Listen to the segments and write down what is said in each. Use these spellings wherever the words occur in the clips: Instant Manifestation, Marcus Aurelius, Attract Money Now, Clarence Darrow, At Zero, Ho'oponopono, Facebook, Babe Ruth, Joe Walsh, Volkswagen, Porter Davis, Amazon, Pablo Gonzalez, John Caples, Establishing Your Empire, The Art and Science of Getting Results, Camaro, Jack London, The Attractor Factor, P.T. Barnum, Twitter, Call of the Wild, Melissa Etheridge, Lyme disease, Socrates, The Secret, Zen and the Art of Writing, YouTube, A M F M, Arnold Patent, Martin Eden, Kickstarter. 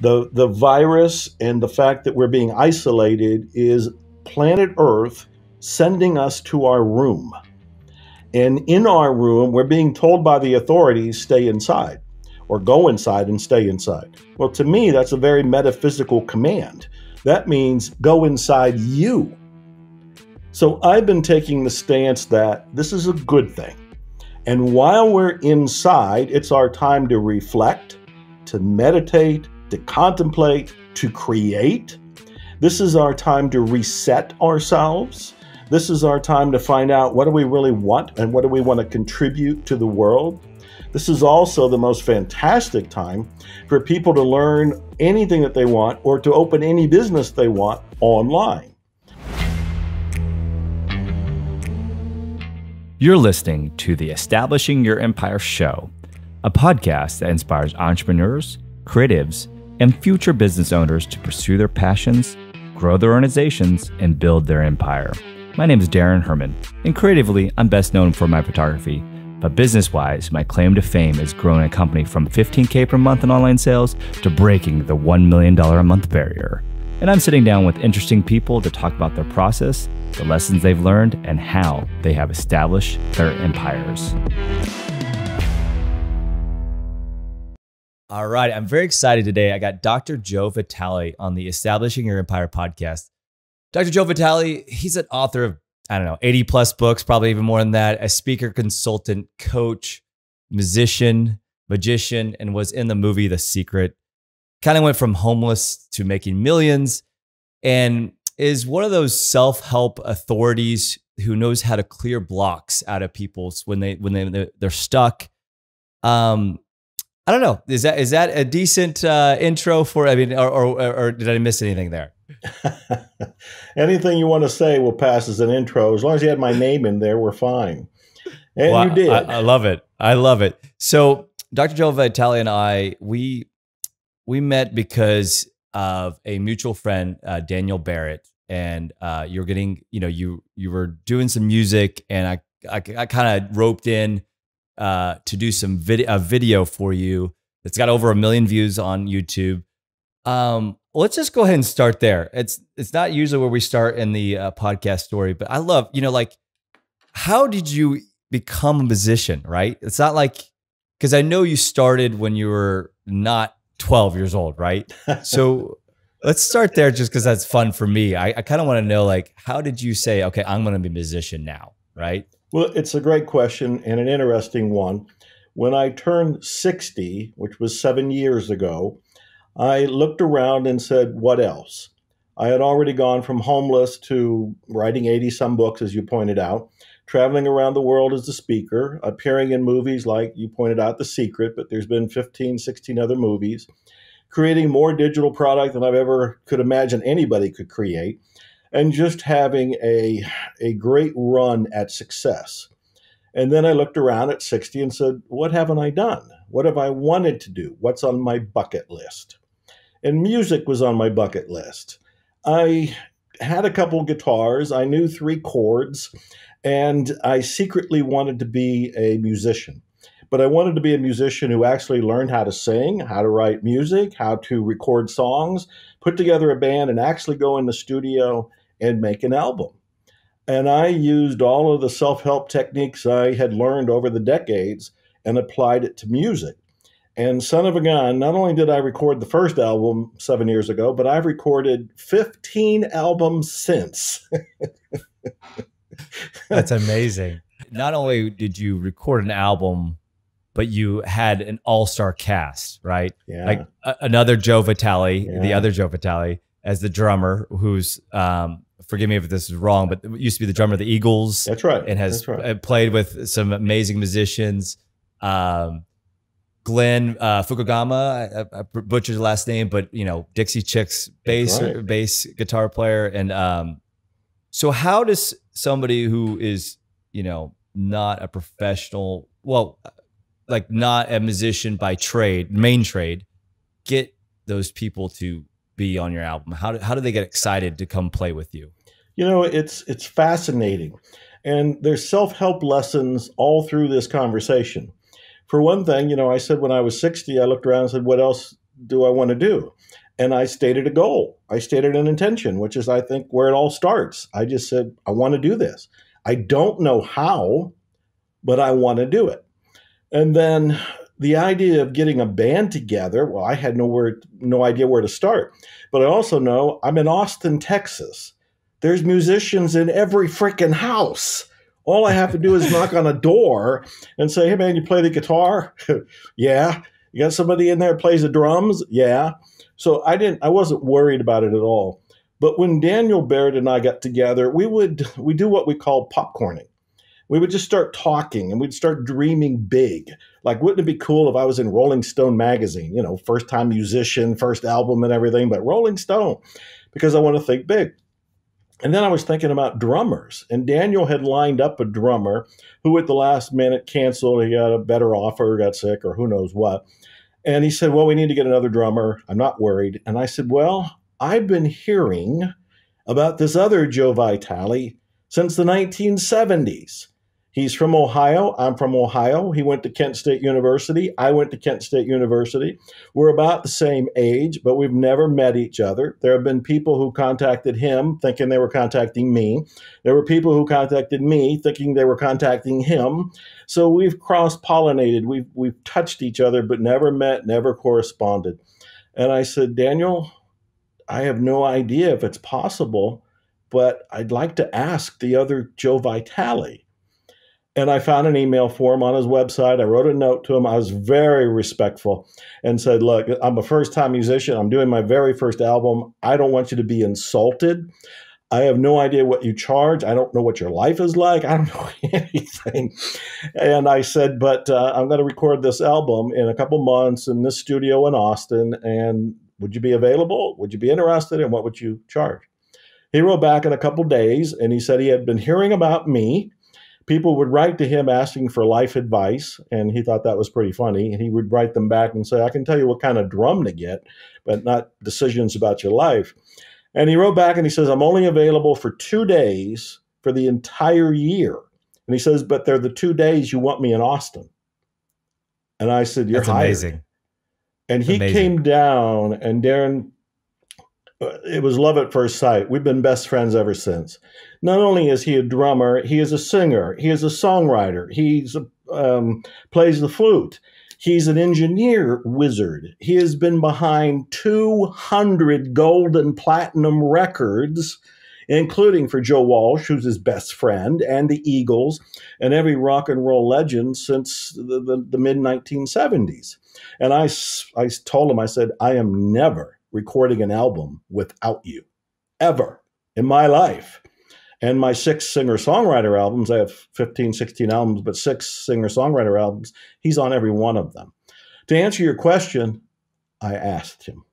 The virus and the fact that we're being isolated is planet Earth sending us to our room. And in our room, we're being told by the authorities, stay inside, or go inside and stay inside. Well, to me, that's a very metaphysical command. That means go inside you. So I've been taking the stance that this is a good thing. And while we're inside, it's our time to reflect, to meditate, to contemplate, to create. This is our time to reset ourselves. This is our time to find out what do we really want and what do we want to contribute to the world. This is also the most fantastic time for people to learn anything that they want or to open any business they want online. You're listening to the Establishing Your Empire show, a podcast that inspires entrepreneurs, creatives, and future business owners to pursue their passions, grow their organizations, and build their empire. My name is Daran Herrman, and creatively, I'm best known for my photography. But business-wise, my claim to fame has grown a company from $15K per month in online sales to breaking the $1 million a month barrier. And I'm sitting down with interesting people to talk about their process, the lessons they've learned, and how they have established their empires. All right, I'm very excited today. I got Dr. Joe Vitale on the Establishing Your Empire podcast. Dr. Joe Vitale, he's an author of, 80 plus books, probably even more than that, a speaker, consultant, coach, musician, magician, and was in the movie The Secret. Kind of went from homeless to making millions and is one of those self-help authorities who knows how to clear blocks out of people when they're stuck. I don't know. Is that a decent intro for, or did I miss anything there? Anything you want to say will pass as an intro. As long as you had my name in there, we're fine. And well, you did. I love it. I love it. So Dr. Joe Vitale and I, we met because of a mutual friend, Daniel Barrett, and you're getting, you were doing some music, and I kind of roped in to do some video for you that's got over 1 million views on YouTube. Let's just go ahead and start there. It's not usually where we start in the podcast story, but I love, how did you become a musician, right? It's not like, because I know you started when you were not 12 years old, right? So let's start there just because that's fun for me. I kind of want to know, how did you say, okay, I'm going to be a musician now, right? Well, it's a great question and an interesting one. When I turned 60, which was 7 years ago, I looked around and said, what else? I had already gone from homeless to writing 80-some books, as you pointed out, traveling around the world as a speaker, appearing in movies like you pointed out, The Secret, but there's been 15, 16 other movies, creating more digital product than I've ever could imagine anybody could create, and just having a great run at success. And then I looked around at 60 and said, what haven't I done? What have I wanted to do? What's on my bucket list? And music was on my bucket list. I had a couple guitars. I knew 3 chords, and I secretly wanted to be a musician. But I wanted to be a musician who actually learned how to sing, how to write music, how to record songs, put together a band, and actually go in the studio and make an album. And I used all of the self-help techniques I had learned over the decades and applied it to music. And son of a gun, not only did I record the first album 7 years ago, but I've recorded 15 albums since. That's amazing. Not only did you record an album, but you had an all-star cast, right? Yeah. Like another Joe Vitale, yeah. The other Joe Vitale as the drummer, who's, forgive me if this is wrong, but used to be the drummer of the Eagles. That's right. And has played with some amazing musicians. Glenn Fukugama, I butchered the last name, but Dixie Chicks bass guitar player. And so how does somebody who is, not a professional, not a musician by trade, main trade, get those people to be on your album? How do they get excited to come play with you? It's fascinating. And there's self-help lessons all through this conversation. For one thing, I said when I was 60, I looked around and said, what else do I want to do? And I stated a goal. I stated an intention, which is, I think, where it all starts. I just said, I want to do this. I don't know how, but I want to do it. And then the idea of getting a band together, well, I had no idea where to start. But I also know I'm in Austin, Texas. There's musicians in every freaking house. All I have to do is knock on a door and say, hey, man, you play the guitar? Yeah. You got somebody in there that plays the drums? Yeah. So I wasn't worried about it at all. But when Daniel Barrett and I got together, we do what we call popcorning. We would just start talking and we'd start dreaming big. Like, wouldn't it be cool if I was in Rolling Stone magazine, you know, first time musician, first album and everything, but Rolling Stone, because I want to think big. And then I was thinking about drummers, and Daniel had lined up a drummer who at the last minute canceled. He got a better offer, got sick, or who knows what. And he said, well, we need to get another drummer. I'm not worried. And I said, well, I've been hearing about this other Joe Vitale since the 1970s. He's from Ohio. I'm from Ohio. He went to Kent State University. I went to Kent State University. We're about the same age, but we've never met each other. There have been people who contacted him thinking they were contacting me. There were people who contacted me thinking they were contacting him. So we've cross-pollinated. We've touched each other, but never met, never corresponded. And I said, Daniel, I have no idea if it's possible, but I'd like to ask the other Joe Vitale. And I found an email for him on his website. I wrote a note to him. I was very respectful and said, look, I'm a first-time musician. I'm doing my very first album. I don't want you to be insulted. I have no idea what you charge. I don't know what your life is like. I don't know anything. And I said, but I'm going to record this album in a couple months in this studio in Austin. And would you be available? Would you be interested? And what would you charge? He wrote back in a couple days, and he said he had been hearing about me. People would write to him asking for life advice, and he thought that was pretty funny. And he would write them back and say, I can tell you what kind of drum to get, but not decisions about your life. And he wrote back and he says, I'm only available for 2 days for the entire year. And he says, but they're the 2 days you want me in Austin. And I said, you're hired. Amazing. And he came down, and Daran, it was love at first sight. We've been best friends ever since. Not only is he a drummer, he is a singer. He is a songwriter. He plays the flute. He's an engineer wizard. He has been behind 200 gold and platinum records, including for Joe Walsh, who's his best friend, and the Eagles, and every rock and roll legend since the mid-1970s. And I told him, I said, I am never recording an album without you, ever in my life. And my 6 singer-songwriter albums, I have 15, 16 albums, but 6 singer-songwriter albums, he's on every one of them. To answer your question, I asked him.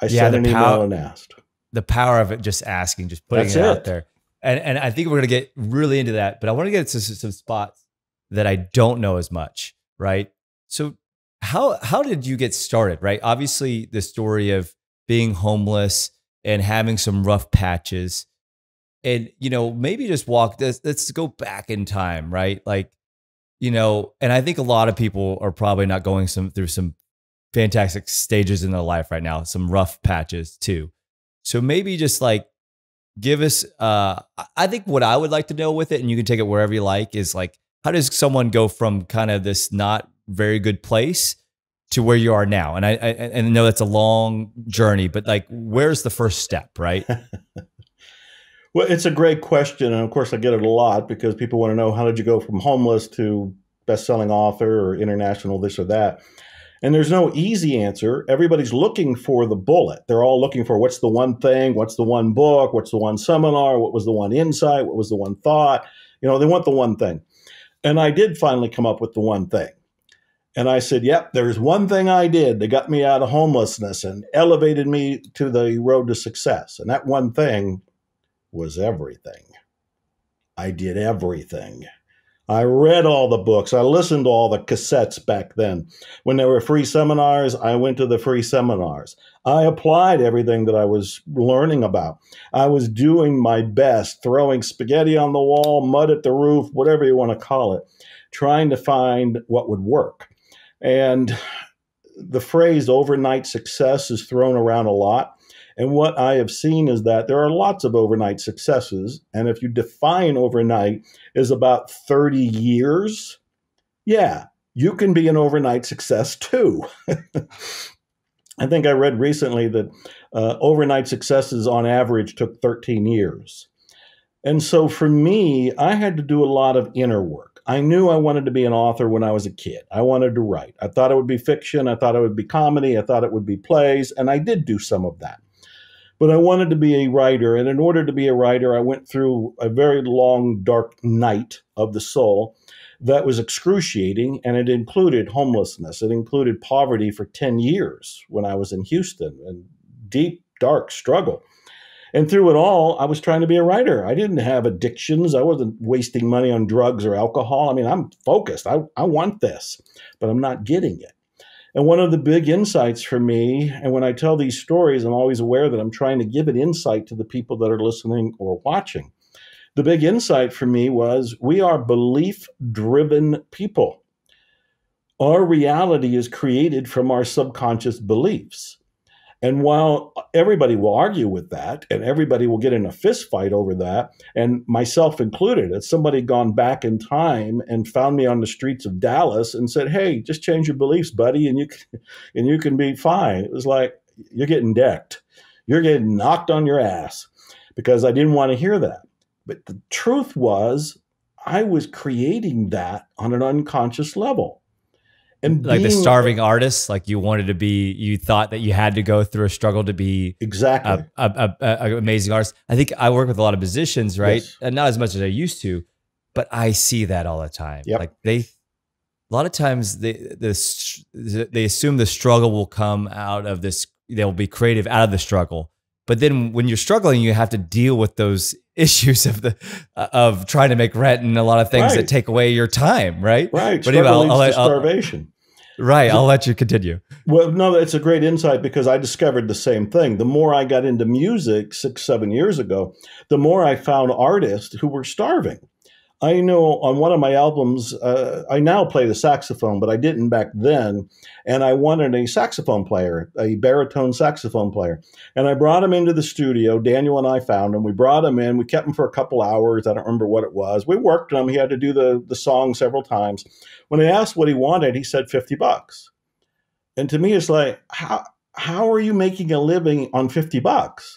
I sent an email and asked. The power of it, just asking, just putting it out there. And I think we're going to get really into that, but I want to get to some spots that I don't know as much, right? So how did you get started, right? Obviously, the story of being homeless and having some rough patches, and, you know, maybe just walk this, let's go back in time, right? Like, you know, and I think a lot of people are probably not going through some fantastic stages in their life right now, some rough patches too. So maybe just like give us, I think what I would like to know with it, and you can take it wherever you like, is like, how does someone go from kind of this not very good place to where you are now? And I know that's a long journey, but like, where's the first step, right? Well, it's a great question. And of course I get it a lot because people want to know, how did you go from homeless to best-selling author or international this or that? And there's no easy answer. Everybody's looking for the bullet. They're all looking for what's the one thing, what's the one book, what's the one seminar, what was the one insight, what was the one thought? You know, they want the one thing. And I did finally come up with the one thing. And I said, yep, there's one thing I did that got me out of homelessness and elevated me to the road to success. And that one thing was everything. I did everything. I read all the books. I listened to all the cassettes back then. When there were free seminars, I went to the free seminars. I applied everything that I was learning about. I was doing my best, throwing spaghetti on the wall, mud at the roof, whatever you want to call it, trying to find what would work. And the phrase overnight success is thrown around a lot. And what I have seen is that there are lots of overnight successes. And if you define overnight as about 30 years, yeah, you can be an overnight success too. I think I read recently that overnight successes on average took 13 years. And so for me, I had to do a lot of inner work. I knew I wanted to be an author when I was a kid. I wanted to write. I thought it would be fiction. I thought it would be comedy. I thought it would be plays. And I did do some of that. But I wanted to be a writer. And in order to be a writer, I went through a very long, dark night of the soul that was excruciating. And it included homelessness. It included poverty for 10 years when I was in Houston, and deep, dark struggle. And through it all, I was trying to be a writer. I didn't have addictions. I wasn't wasting money on drugs or alcohol. I mean, I'm focused. I want this, but I'm not getting it. And one of the big insights for me, and when I tell these stories, I'm always aware that I'm trying to give an insight to the people that are listening or watching. The big insight for me was we are belief-driven people. Our reality is created from our subconscious beliefs. And while everybody will argue with that, and everybody will get in a fist fight over that, and myself included, had somebody gone back in time and found me on the streets of Dallas and said, hey, just change your beliefs, buddy, and you can be fine. It was like, you're getting decked. You're getting knocked on your ass, because I didn't want to hear that. But the truth was, I was creating that on an unconscious level. And like the starving artist, like you wanted to be, you thought that you had to go through a struggle to be exactly an amazing artist. I think I work with a lot of musicians, right? Yes. And not as much as I used to, but I see that all the time. Yep. Like a lot of times they assume the struggle will come out of this. They'll be creative out of the struggle. But then when you're struggling, you have to deal with those issues of trying to make rent and a lot of things that take away your time, right? Right. But anyway, starvation. Right. I'll let you continue. Well, no, it's a great insight, because I discovered the same thing. The more I got into music 6, 7 years ago, the more I found artists who were starving. I know on one of my albums, I now play the saxophone, but I didn't back then. And I wanted a saxophone player, a baritone saxophone player. And I brought him into the studio. Daniel and I found him. We brought him in. We kept him for a couple hours. I don't remember what it was. We worked him. He had to do the song several times. When I asked what he wanted, he said $50. And to me, it's like, how are you making a living on $50?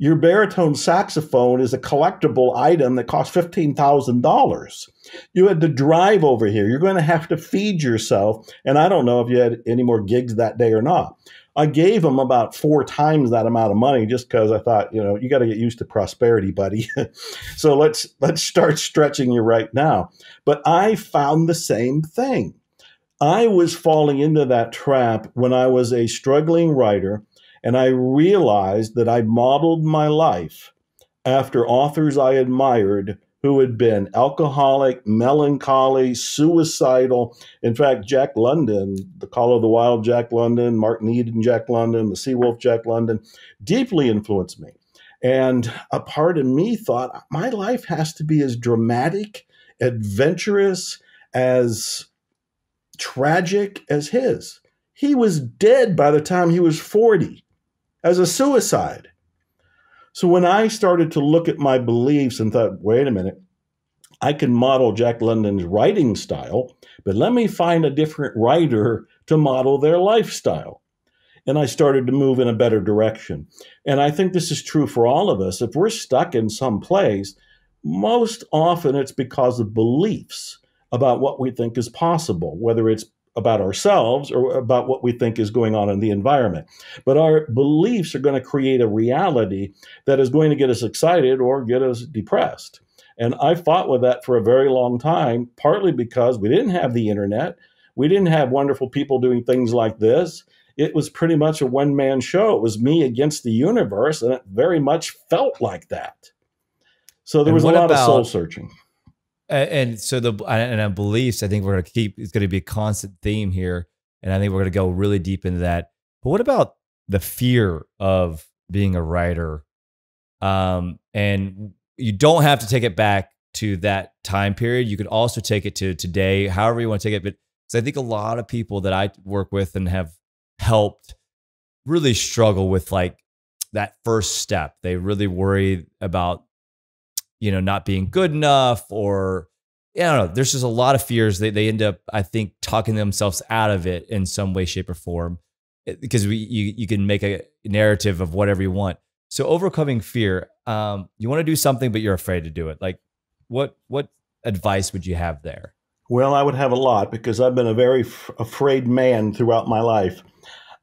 Your baritone saxophone is a collectible item that costs $15,000. You had to drive over here. You're going to have to feed yourself. And I don't know if you had any more gigs that day or not. I gave him about 4 times that amount of money, just because I thought, you know, you got to get used to prosperity, buddy. So let's start stretching you right now. But I found the same thing. I was falling into that trap when I was a struggling writer. And I realized that I modeled my life after authors I admired who had been alcoholic, melancholy, suicidal. In fact, Jack London, the Call of the Wild Jack London, Martin Eden Jack London, the Seawolf Jack London, deeply influenced me. And a part of me thought, my life has to be as dramatic, adventurous, as tragic as his. He was dead by the time he was 40. As a suicide. So when I started to look at my beliefs and thought, wait a minute, I can model Jack London's writing style, but let me find a different writer to model their lifestyle. And I started to move in a better direction. And I think this is true for all of us. If we're stuck in some place, most often it's because of beliefs about what we think is possible, whether it's about ourselves or about what we think is going on in the environment. But our beliefs are going to create a reality that is going to get us excited or get us depressed. And I fought with that for a very long time, partly because we didn't have the internet. We didn't have wonderful people doing things like this. It was pretty much a one-man show. It was me against the universe, and it very much felt like that. So there was a lot of soul searching. And so our beliefs, I think we're going to keep, it's going to be a constant theme here. And I think we're going to go really deep into that. But what about the fear of being a writer? And you don't have to take it back to that time period. You could also take it to today, however you want to take it. But so I think a lot of people that I work with and have helped really struggle with like that first step. They really worry about, you know, not being good enough, or I don't know. There's just a lot of fears. They end up, I think, talking themselves out of it in some way, shape, or form, because you can make a narrative of whatever you want. So overcoming fear, you want to do something, but you're afraid to do it. Like, what advice would you have there? Well, I would have a lot, because I've been a very afraid man throughout my life.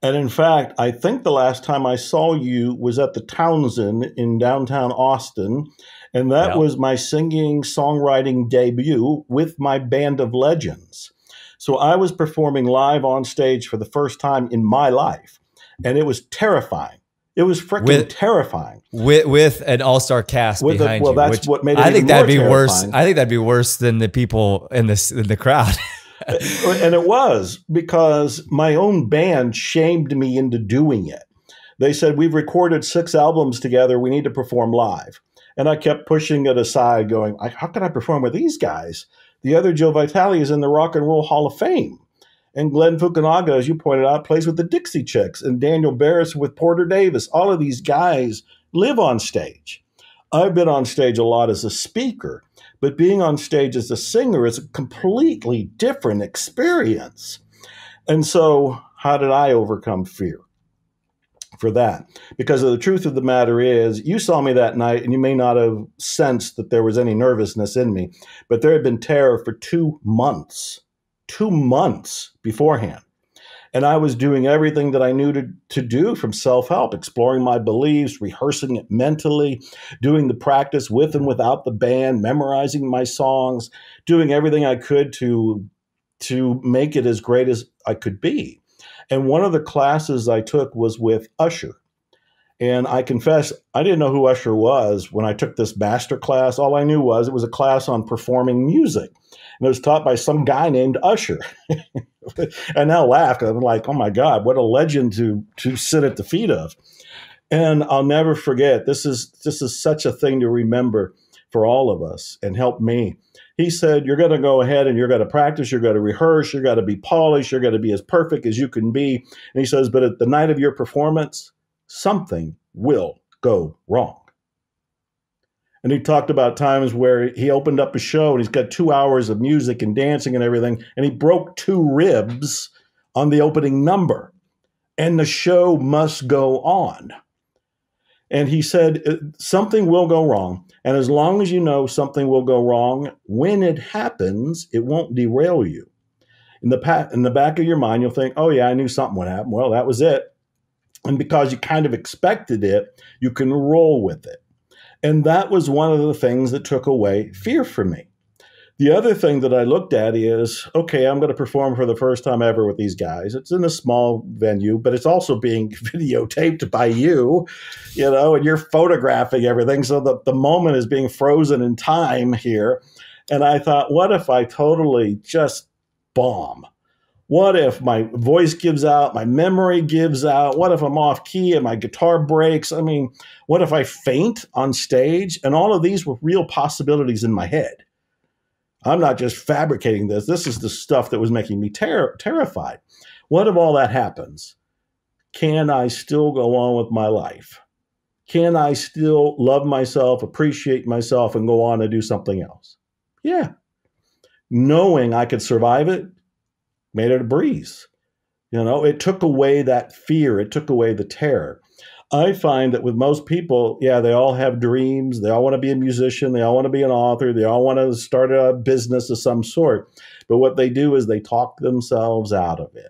And in fact, I think the last time I saw you was at the Townsend in downtown Austin. And that was my singing songwriting debut with my band of legends. So I was performing live on stage for the first time in my life. And it was terrifying. It was freaking terrifying. With an all-star cast behind you. Well, that's what made it even more terrifying. I think that'd be worse than the people in the crowd. And it was, because my own band shamed me into doing it. They said, we've recorded 6 albums together. We need to perform live. And I kept pushing it aside, going, how can I perform with these guys? The other Joe Vitale is in the Rock and Roll Hall of Fame. And Glenn Fukunaga, as you pointed out, plays with the Dixie Chicks. And Daniel Barrett with Porter Davis. All of these guys live on stage. I've been on stage a lot as a speaker, but being on stage as a singer is a completely different experience. And so how did I overcome fear for that? Because the truth of the matter is, you saw me that night and you may not have sensed that there was any nervousness in me, but there had been terror for 2 months beforehand. And I was doing everything that I knew to do, from self-help, exploring my beliefs, rehearsing it mentally, doing the practice with and without the band, memorizing my songs, doing everything I could to make it as great as I could be. And one of the classes I took was with Usher. And I confess, I didn't know who Usher was when I took this master class. All I knew was it was a class on performing music. And it was taught by some guy named Usher. I now laugh, because I'm like, oh, my God, what a legend to sit at the feet of. And I'll never forget. This is such a thing to remember for all of us, and helped me. He said, you're going to go ahead and you're going to practice. You're going to rehearse. You're going to be polished. You're going to be as perfect as you can be. And he says, but at the night of your performance, something will go wrong. And he talked about times where he opened up a show and he's got 2 hours of music and dancing and everything, and he broke 2 ribs on the opening number, and the show must go on. And he said, something will go wrong. And as long as you know something will go wrong, when it happens, it won't derail you. In the back of your mind, you'll think, oh, yeah, I knew something would happen. Well, that was it. And because you kind of expected it, you can roll with it. And that was one of the things that took away fear for me. The other thing that I looked at is, okay, I'm going to perform for the first time ever with these guys. It's in a small venue, but it's also being videotaped by you, you know, and you're photographing everything. So the moment is being frozen in time here. And I thought, what if I totally just bomb? What if my voice gives out, my memory gives out? What if I'm off key and my guitar breaks? I mean, what if I faint on stage? And all of these were real possibilities in my head. I'm not just fabricating this. This is the stuff that was making me terrified. What if all that happens? Can I still go on with my life? Can I still love myself, appreciate myself, and go on and do something else? Yeah. Knowing I could survive it made it a breeze. You know, it took away that fear. It took away the terror. I find that with most people, yeah, they all have dreams. They all want to be a musician. They all want to be an author. They all want to start a business of some sort. But what they do is they talk themselves out of it.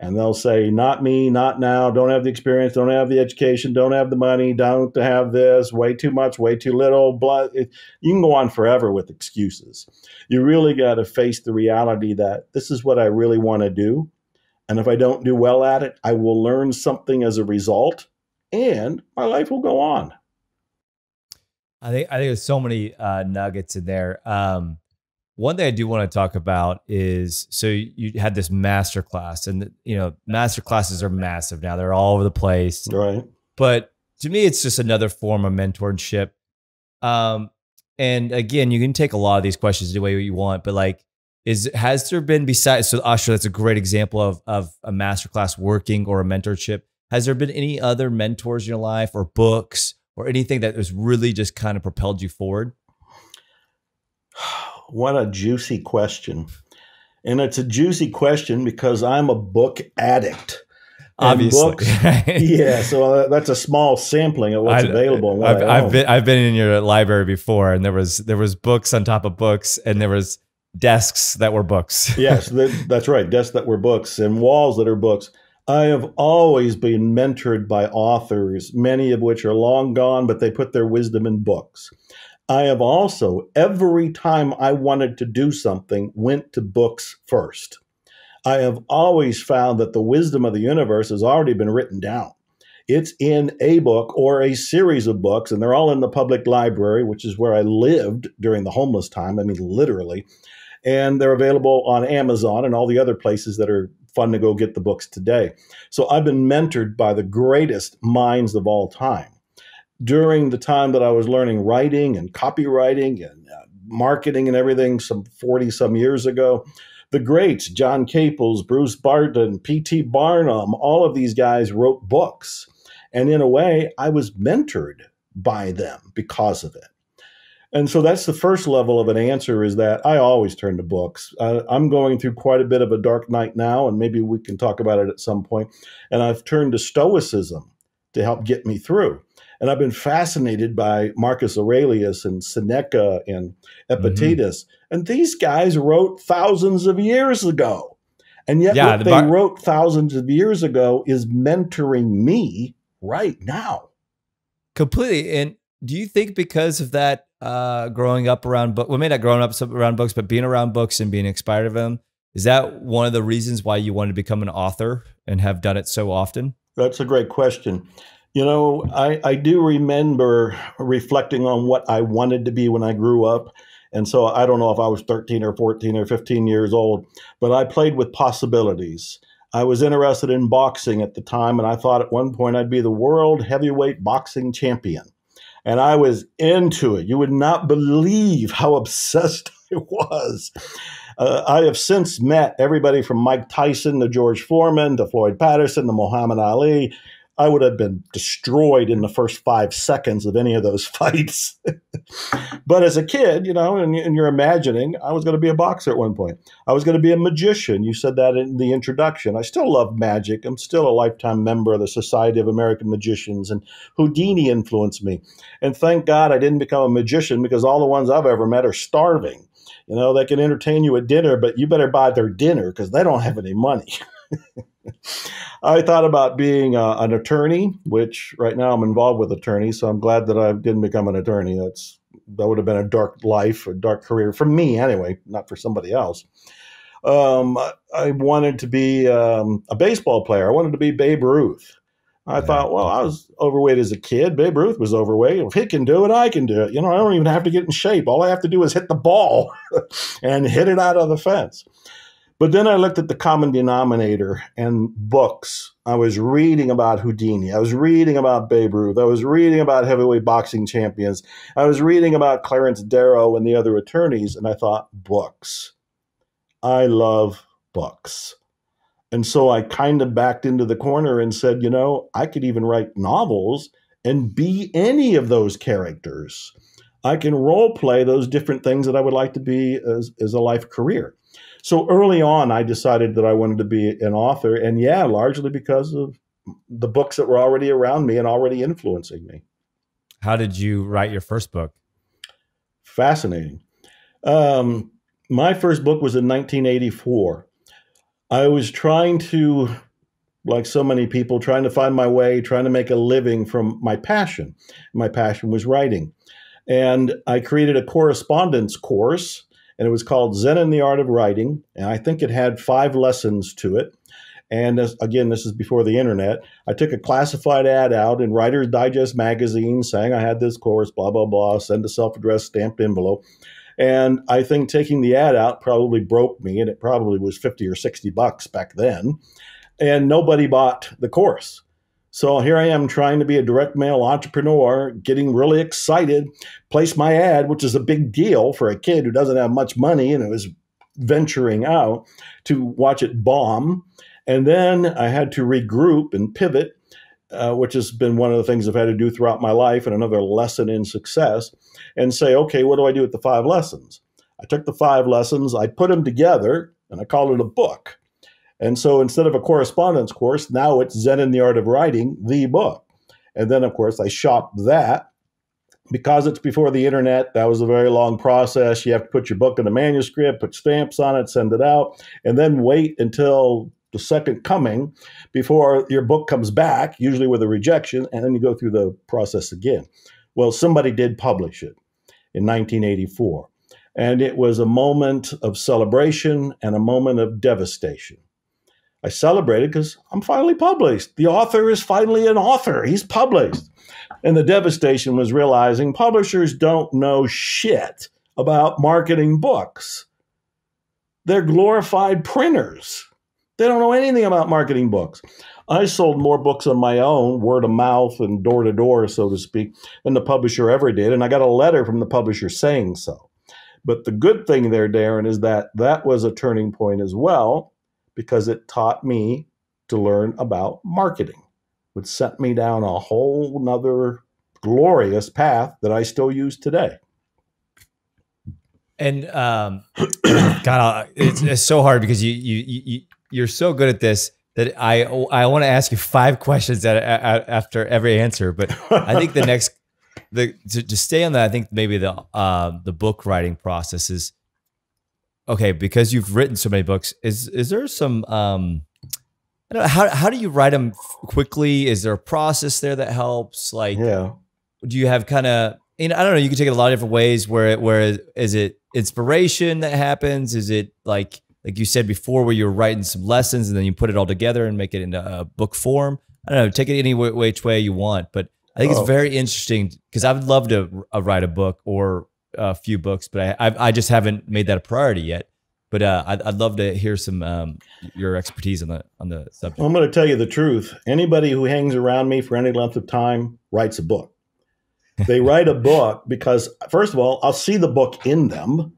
And they'll say, not me, not now, don't have the experience, don't have the education, don't have the money, don't have this, way too much, way too little. Blah. You can go on forever with excuses. You really got to face the reality that this is what I really want to do. And if I don't do well at it, I will learn something as a result, and my life will go on. I think there's so many nuggets in there. One thing I do want to talk about is, so you had this masterclass, and you know, masterclasses are massive now; they're all over the place. Right. But to me, it's just another form of mentorship. And again, you can take a lot of these questions the way you want, but like, is, has there been, besides, so Usher, that's a great example of a masterclass working or a mentorship. Has there been any other mentors in your life or books or anything that has really just kind of propelled you forward? What a juicy question. And it's a juicy question because I'm a book addict. Obviously. Books, yeah. So that's a small sampling of what's available. I've been in your library before, and there was books on top of books, and there was desks that were books. Yes, that's right. Desks that were books and walls that are books. I have always been mentored by authors, many of which are long gone, but they put their wisdom in books. I have also, every time I wanted to do something, went to books first. I have always found that the wisdom of the universe has already been written down. It's in a book or a series of books, and they're all in the public library, which is where I lived during the homeless time. I mean, literally. And they're available on Amazon and all the other places that are fun to go get the books today. So I've been mentored by the greatest minds of all time. During the time that I was learning writing and copywriting and marketing and everything, some 40-some years ago, the greats, John Caples, Bruce Barton, P.T. Barnum, all of these guys wrote books. And in a way, I was mentored by them because of it. And so that's the first level of an answer, is that I always turn to books. I'm going through quite a bit of a dark night now, and maybe we can talk about it at some point. And I've turned to Stoicism to help get me through. And I've been fascinated by Marcus Aurelius and Seneca and Epictetus. Mm-hmm. And these guys wrote thousands of years ago. And yet what they wrote thousands of years ago is mentoring me right now. Completely. And do you think because of that, growing up around books, well, maybe not growing up around books, but being around books and being inspired of them, is that one of the reasons why you wanted to become an author and have done it so often? That's a great question. You know, I do remember reflecting on what I wanted to be when I grew up. And so I don't know if I was 13 or 14 or 15 years old, but I played with possibilities. I was interested in boxing at the time, and I thought at one point I'd be the world heavyweight boxing champion. And I was into it. You would not believe how obsessed I was. I have since met everybody from Mike Tyson to George Foreman to Floyd Patterson to Muhammad Ali. I would have been destroyed in the first 5 seconds of any of those fights. But as a kid, you know, and you're imagining, I was going to be a boxer at one point. I was going to be a magician. You said that in the introduction. I still love magic. I'm still a lifetime member of the Society of American Magicians, and Houdini influenced me. And thank God I didn't become a magician, because all the ones I've ever met are starving. You know, they can entertain you at dinner, but you better buy their dinner because they don't have any money. I thought about being an attorney, which right now I'm involved with attorneys, so I'm glad that I didn't become an attorney. That would have been a dark life, a dark career for me anyway, not for somebody else. I wanted to be a baseball player. I wanted to be Babe Ruth. I thought, well, I was overweight as a kid. Babe Ruth was overweight. If he can do it, I can do it. You know, I don't even have to get in shape. All I have to do is hit the ball and hit it out of the fence. But then I looked at the common denominator and books. I was reading about Houdini. I was reading about Babe Ruth. I was reading about heavyweight boxing champions. I was reading about Clarence Darrow and the other attorneys, and I thought, books. I love books. And so I kind of backed into the corner and said, you know, I could even write novels and be any of those characters. I can role play those different things that I would like to be as a life career. So early on, I decided that I wanted to be an author, and yeah, largely because of the books that were already around me and already influencing me. How did you write your first book? Fascinating. My first book was in 1984. I was trying to, like so many people, trying to find my way, trying to make a living from my passion. My passion was writing. And I created a correspondence course, and it was called Zen and the Art of Writing, and I think it had 5 lessons to it. And this, again, this is before the internet. I took a classified ad out in Writer's Digest magazine saying I had this course, blah, blah, blah, send a self-addressed stamped envelope. And I think taking the ad out probably broke me, and it probably was 50 or 60 bucks back then. And nobody bought the course. So here I am trying to be a direct mail entrepreneur, getting really excited, place my ad, which is a big deal for a kid who doesn't have much money, and it was venturing out to watch it bomb. And then I had to regroup and pivot, which has been one of the things I've had to do throughout my life, and another lesson in success, and say, okay, what do I do with the 5 lessons? I took the 5 lessons, I put them together, and I called it a book. And so instead of a correspondence course, now it's Zen and the Art of Writing, the book. And then, of course, I shopped that. Because it's before the internet, that was a very long process. You have to put your book in a manuscript, put stamps on it, send it out, and then wait until the second coming before your book comes back, usually with a rejection, and then you go through the process again. Well, somebody did publish it in 1984. And it was a moment of celebration and a moment of devastation. I celebrated because I'm finally published. The author is finally an author. He's published. And the devastation was realizing publishers don't know shit about marketing books. They're glorified printers. They don't know anything about marketing books. I sold more books on my own, word of mouth and door to door, so to speak, than the publisher ever did. And I got a letter from the publisher saying so. But the good thing there, Daran, is that that was a turning point as well, because it taught me to learn about marketing, which sent me down a whole nother glorious path that I still use today. And God, it's so hard because you're so good at this that I want to ask you 5 questions that after every answer. But I think the next. To stay on that, I think maybe the book writing process is okay because you've written so many books. Is there some I don't know, how do you write them quickly? Is there a process there that helps? Like, yeah. Do you have kind of I don't know. You can take it a lot of different ways. Where is it inspiration that happens? Is it like you said before, where you're writing some lessons and then you put it all together and make it into a book form? I don't know. Take it any which way you want, but. I think it's very interesting because I would love to write a book or a few books, but I just haven't made that a priority yet. But I'd love to hear some your expertise on the subject. I'm going to tell you the truth. Anybody who hangs around me for any length of time writes a book. They write a book because, first of all, I'll see the book in them.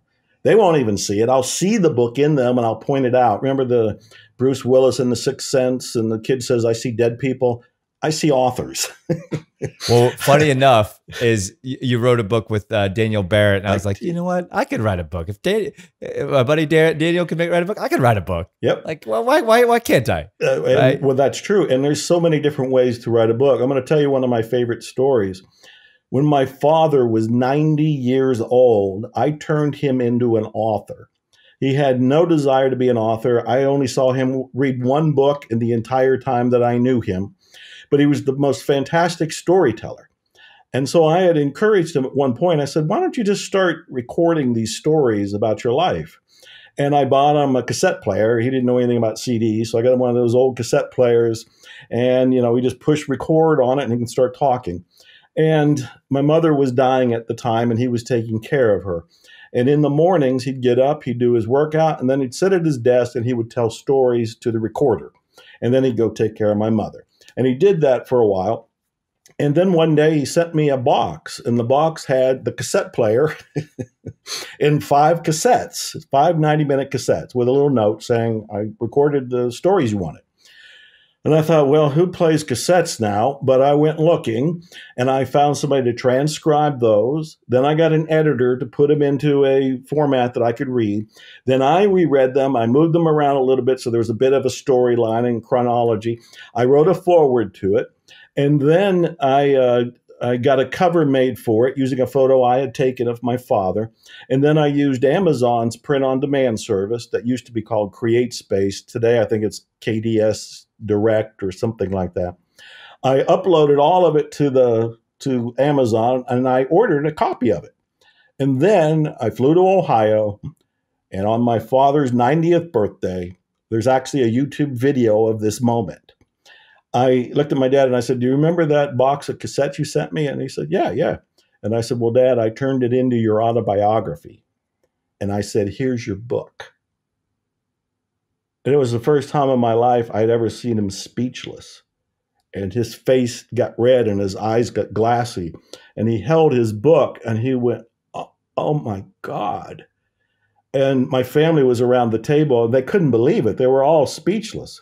They won't even see it. I'll see the book in them and I'll point it out. Remember the Bruce Willis in The Sixth Sense and the kid says, I see dead people. I see authors. Well, funny enough is you wrote a book with Daniel Barrett. And I was like, you know what? I could write a book. If my buddy Daniel can write a book, I could write a book. Yep. Like, well, why can't I? Right? Well, that's true. And there's so many different ways to write a book. I'm going to tell you one of my favorite stories. When my father was 90 years old, I turned him into an author. He had no desire to be an author. I only saw him read one book in the entire time that I knew him. But he was the most fantastic storyteller. And so I had encouraged him at one point. I said, why don't you just start recording these stories about your life? And I bought him a cassette player. He didn't know anything about CDs. So I got him one of those old cassette players. And, you know, we just push record on it and he can start talking. And my mother was dying at the time and he was taking care of her. And in the mornings, he'd get up, he'd do his workout, and then he'd sit at his desk and he would tell stories to the recorder. And then he'd go take care of my mother. And he did that for a while. And then one day he sent me a box, and the box had the cassette player in 5 cassettes, 5 90-minute cassettes with a little note saying, I recorded the stories you wanted. And I thought, well, who plays cassettes now? But I went looking, and I found somebody to transcribe those. Then I got an editor to put them into a format that I could read. Then I reread them. I moved them around a little bit, so there was a bit of a storyline and chronology. I wrote a foreword to it, and then I got a cover made for it using a photo I had taken of my father. And then I used Amazon's print-on-demand service that used to be called CreateSpace. Today, I think it's KDS Direct or something like that. I uploaded all of it to Amazon, and I ordered a copy of it. And then I flew to Ohio, and on my father's 90th birthday, there's actually a YouTube video of this moment. I looked at my dad and I said, do you remember that box of cassettes you sent me? And he said, yeah, yeah. And I said, well, Dad, I turned it into your autobiography. And I said, here's your book. And it was the first time in my life I'd ever seen him speechless. And his face got red and his eyes got glassy. And he held his book and he went, oh my God. and my family was around the table, and they couldn't believe it. They were all speechless.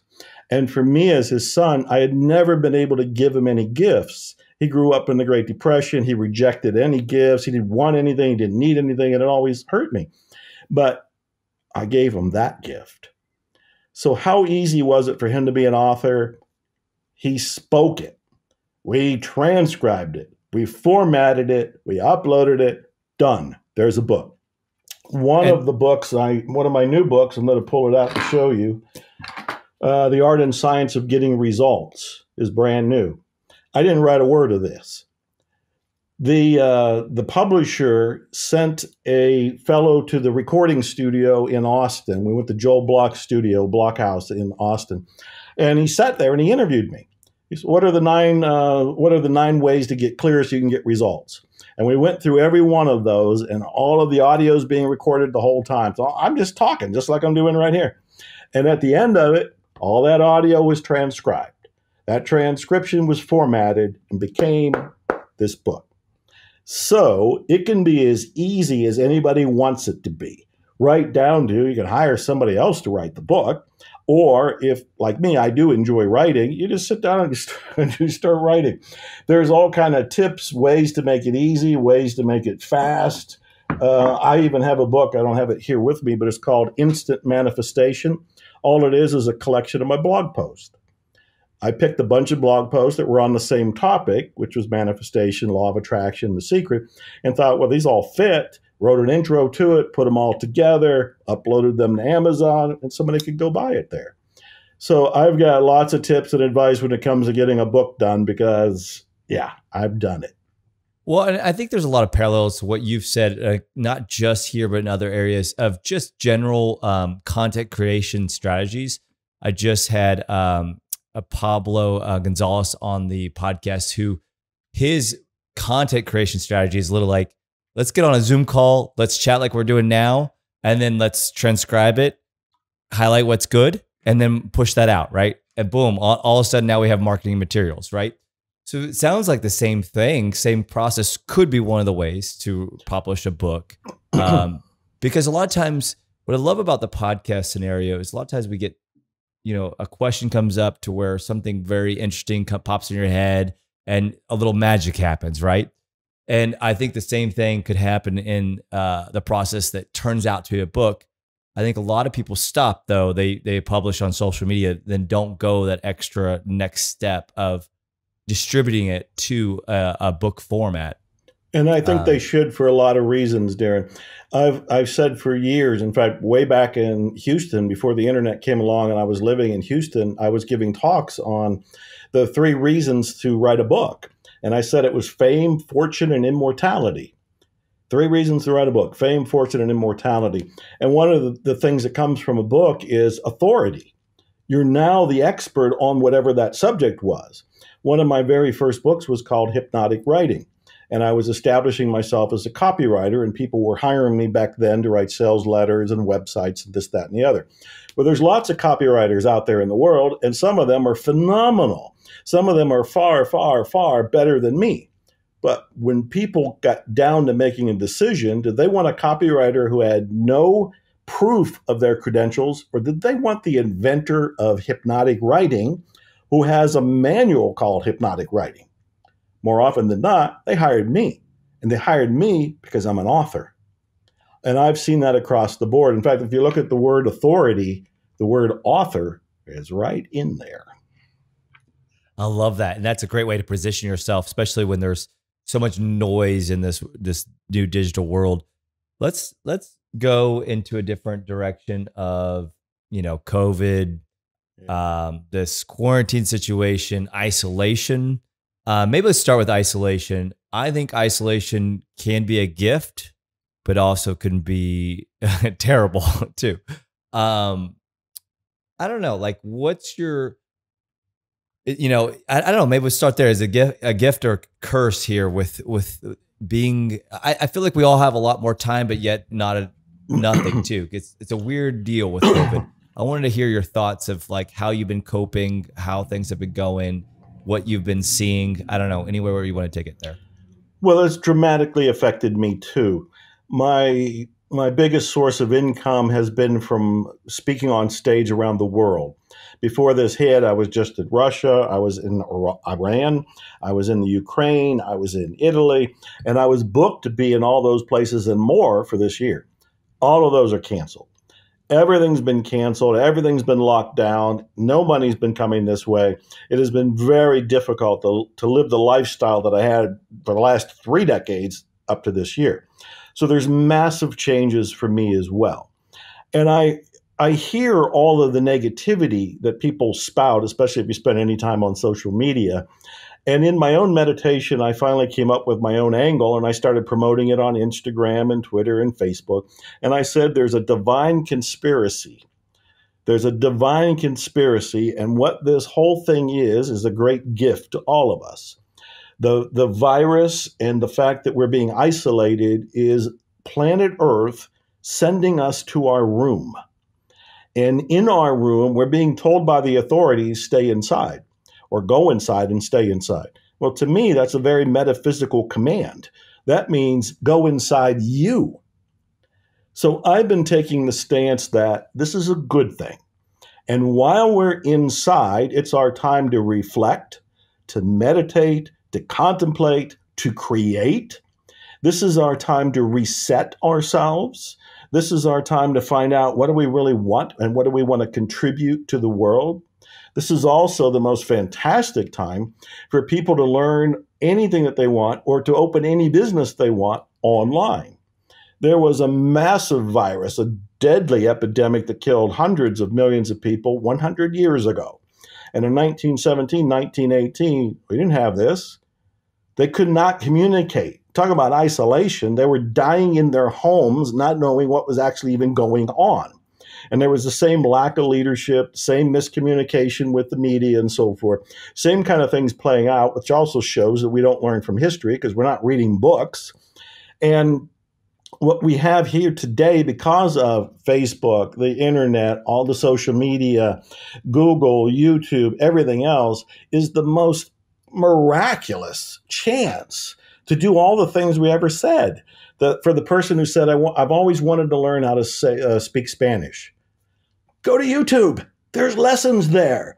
And for me as his son, I had never been able to give him any gifts. He grew up in the Great Depression. He rejected any gifts. He didn't want anything. He didn't need anything. And it always hurt me. But I gave him that gift. So how easy was it for him to be an author? He spoke it. We transcribed it. We formatted it. We uploaded it. Done. There's a book. One of my new books, I'm going to pull it out to show you. The Art and Science of Getting Results is brand new. I didn't write a word of this. The publisher sent a fellow to the recording studio in Austin. We went to Joel Block's studio, Blockhouse in Austin, and he sat there and he interviewed me. He said, "What are the nine ways to get clear so you can get results?" And we went through every one of those, and all of the audio is being recorded the whole time. So I'm just talking, just like I'm doing right here. And at the end of it, all that audio was transcribed. That transcription was formatted and became this book. So it can be as easy as anybody wants it to be. Right down to, you can hire somebody else to write the book. Or if, like me, I do enjoy writing, you just sit down and you start writing. There's all kind of tips, ways to make it easy, ways to make it fast. I even have a book, I don't have it here with me, but it's called Instant Manifestation. All it is a collection of my blog posts. I picked a bunch of blog posts that were on the same topic, which was manifestation, law of attraction, The Secret, and thought, well, these all fit. Wrote an intro to it, put them all together, uploaded them to Amazon, and somebody could go buy it there. So I've got lots of tips and advice when it comes to getting a book done because, yeah, I've done it. Well, and I think there's a lot of parallels to what you've said, not just here, but in other areas of just general content creation strategies. I just had a Pablo Gonzalez on the podcast who his content creation strategy is a little like, let's get on a Zoom call. Let's chat like we're doing now. And then let's transcribe it, highlight what's good, and then push that out, right? And boom, all of a sudden now we have marketing materials, right? So it sounds like the same thing, same process could be one of the ways to publish a book. Because a lot of times, what I love about the podcast scenario is a lot of times we get, you know, a question comes up to where something very interesting pops in your head and a little magic happens, right? And I think the same thing could happen in the process that turns out to be a book. I think a lot of people stop though. They publish on social media, then don't go that extra next step of distributing it to a book format. And I think they should for a lot of reasons, Daran. I've said for years, in fact, way back in Houston, before the internet came along and I was living in Houston, I was giving talks on the 3 reasons to write a book. And I said it was fame, fortune, and immortality. 3 reasons to write a book: fame, fortune, and immortality. And one of the things that comes from a book is authority. You're now the expert on whatever that subject was. One of my very first books was called Hypnotic Writing. And I was establishing myself as a copywriter, and people were hiring me back then to write sales letters and websites and this, that, and the other. Well, there's lots of copywriters out there in the world, and some of them are phenomenal. Some of them are far, far, far better than me. But when people got down to making a decision, did they want a copywriter who had no proof of their credentials, or did they want the inventor of hypnotic writing who has a manual called Hypnotic Writing? More often than not, they hired me. And they hired me because I'm an author. And I've seen that across the board. In fact, if you look at the word authority, the word author is right in there. I love that. And that's a great way to position yourself, especially when there's so much noise in this new digital world. Let's go into a different direction of, you know, COVID, this quarantine situation, isolation. Maybe let's start with isolation. I think isolation can be a gift, but also can be terrible too. I don't know, like what's your, you know, I don't know, maybe we'll start there as a gift or curse here with being, I feel like we all have a lot more time, but yet nothing too. It's a weird deal with COVID. I wanted to hear your thoughts of like how you've been coping, how things have been going, what you've been seeing. I don't know, anywhere where you want to take it there. Well, it's dramatically affected me too. My My biggest source of income has been from speaking on stage around the world. Before this hit, I was just in Russia, I was in Iran, I was in the Ukraine, I was in Italy, and I was booked to be in all those places and more for this year. All of those are canceled. Everything's been canceled. Everything's been locked down. No money's been coming this way. It has been very difficult to live the lifestyle that I had for the last 3 decades up to this year. So there's massive changes for me as well. And I hear all of the negativity that people spout, especially if you spend any time on social media. And in my own meditation, I finally came up with my own angle, and I started promoting it on Instagram and Twitter and Facebook. And I said, there's a divine conspiracy. There's a divine conspiracy. And what this whole thing is a great gift to all of us. The virus and the fact that we're being isolated is planet Earth sending us to our room. And in our room, we're being told by the authorities, stay inside, or go inside and stay inside. Well, to me, that's a very metaphysical command. That means go inside you. So I've been taking the stance that this is a good thing. And while we're inside, it's our time to reflect, to meditate, to contemplate, to create. This is our time to reset ourselves. This is our time to find out what do we really want and what do we want to contribute to the world. This is also the most fantastic time for people to learn anything that they want or to open any business they want online. There was a massive virus, a deadly epidemic that killed hundreds of millions of people 100 years ago. And in 1917, 1918, we didn't have this. They could not communicate. Talk about isolation. They were dying in their homes, not knowing what was actually even going on. And there was the same lack of leadership, same miscommunication with the media and so forth. Same kind of things playing out, which also shows that we don't learn from history because we're not reading books. And what we have here today because of Facebook, the internet, all the social media, Google, YouTube, everything else is the most miraculous chance to do all the things we ever said. For the person who said, I've always wanted to learn how to speak Spanish, go to YouTube. There's lessons there.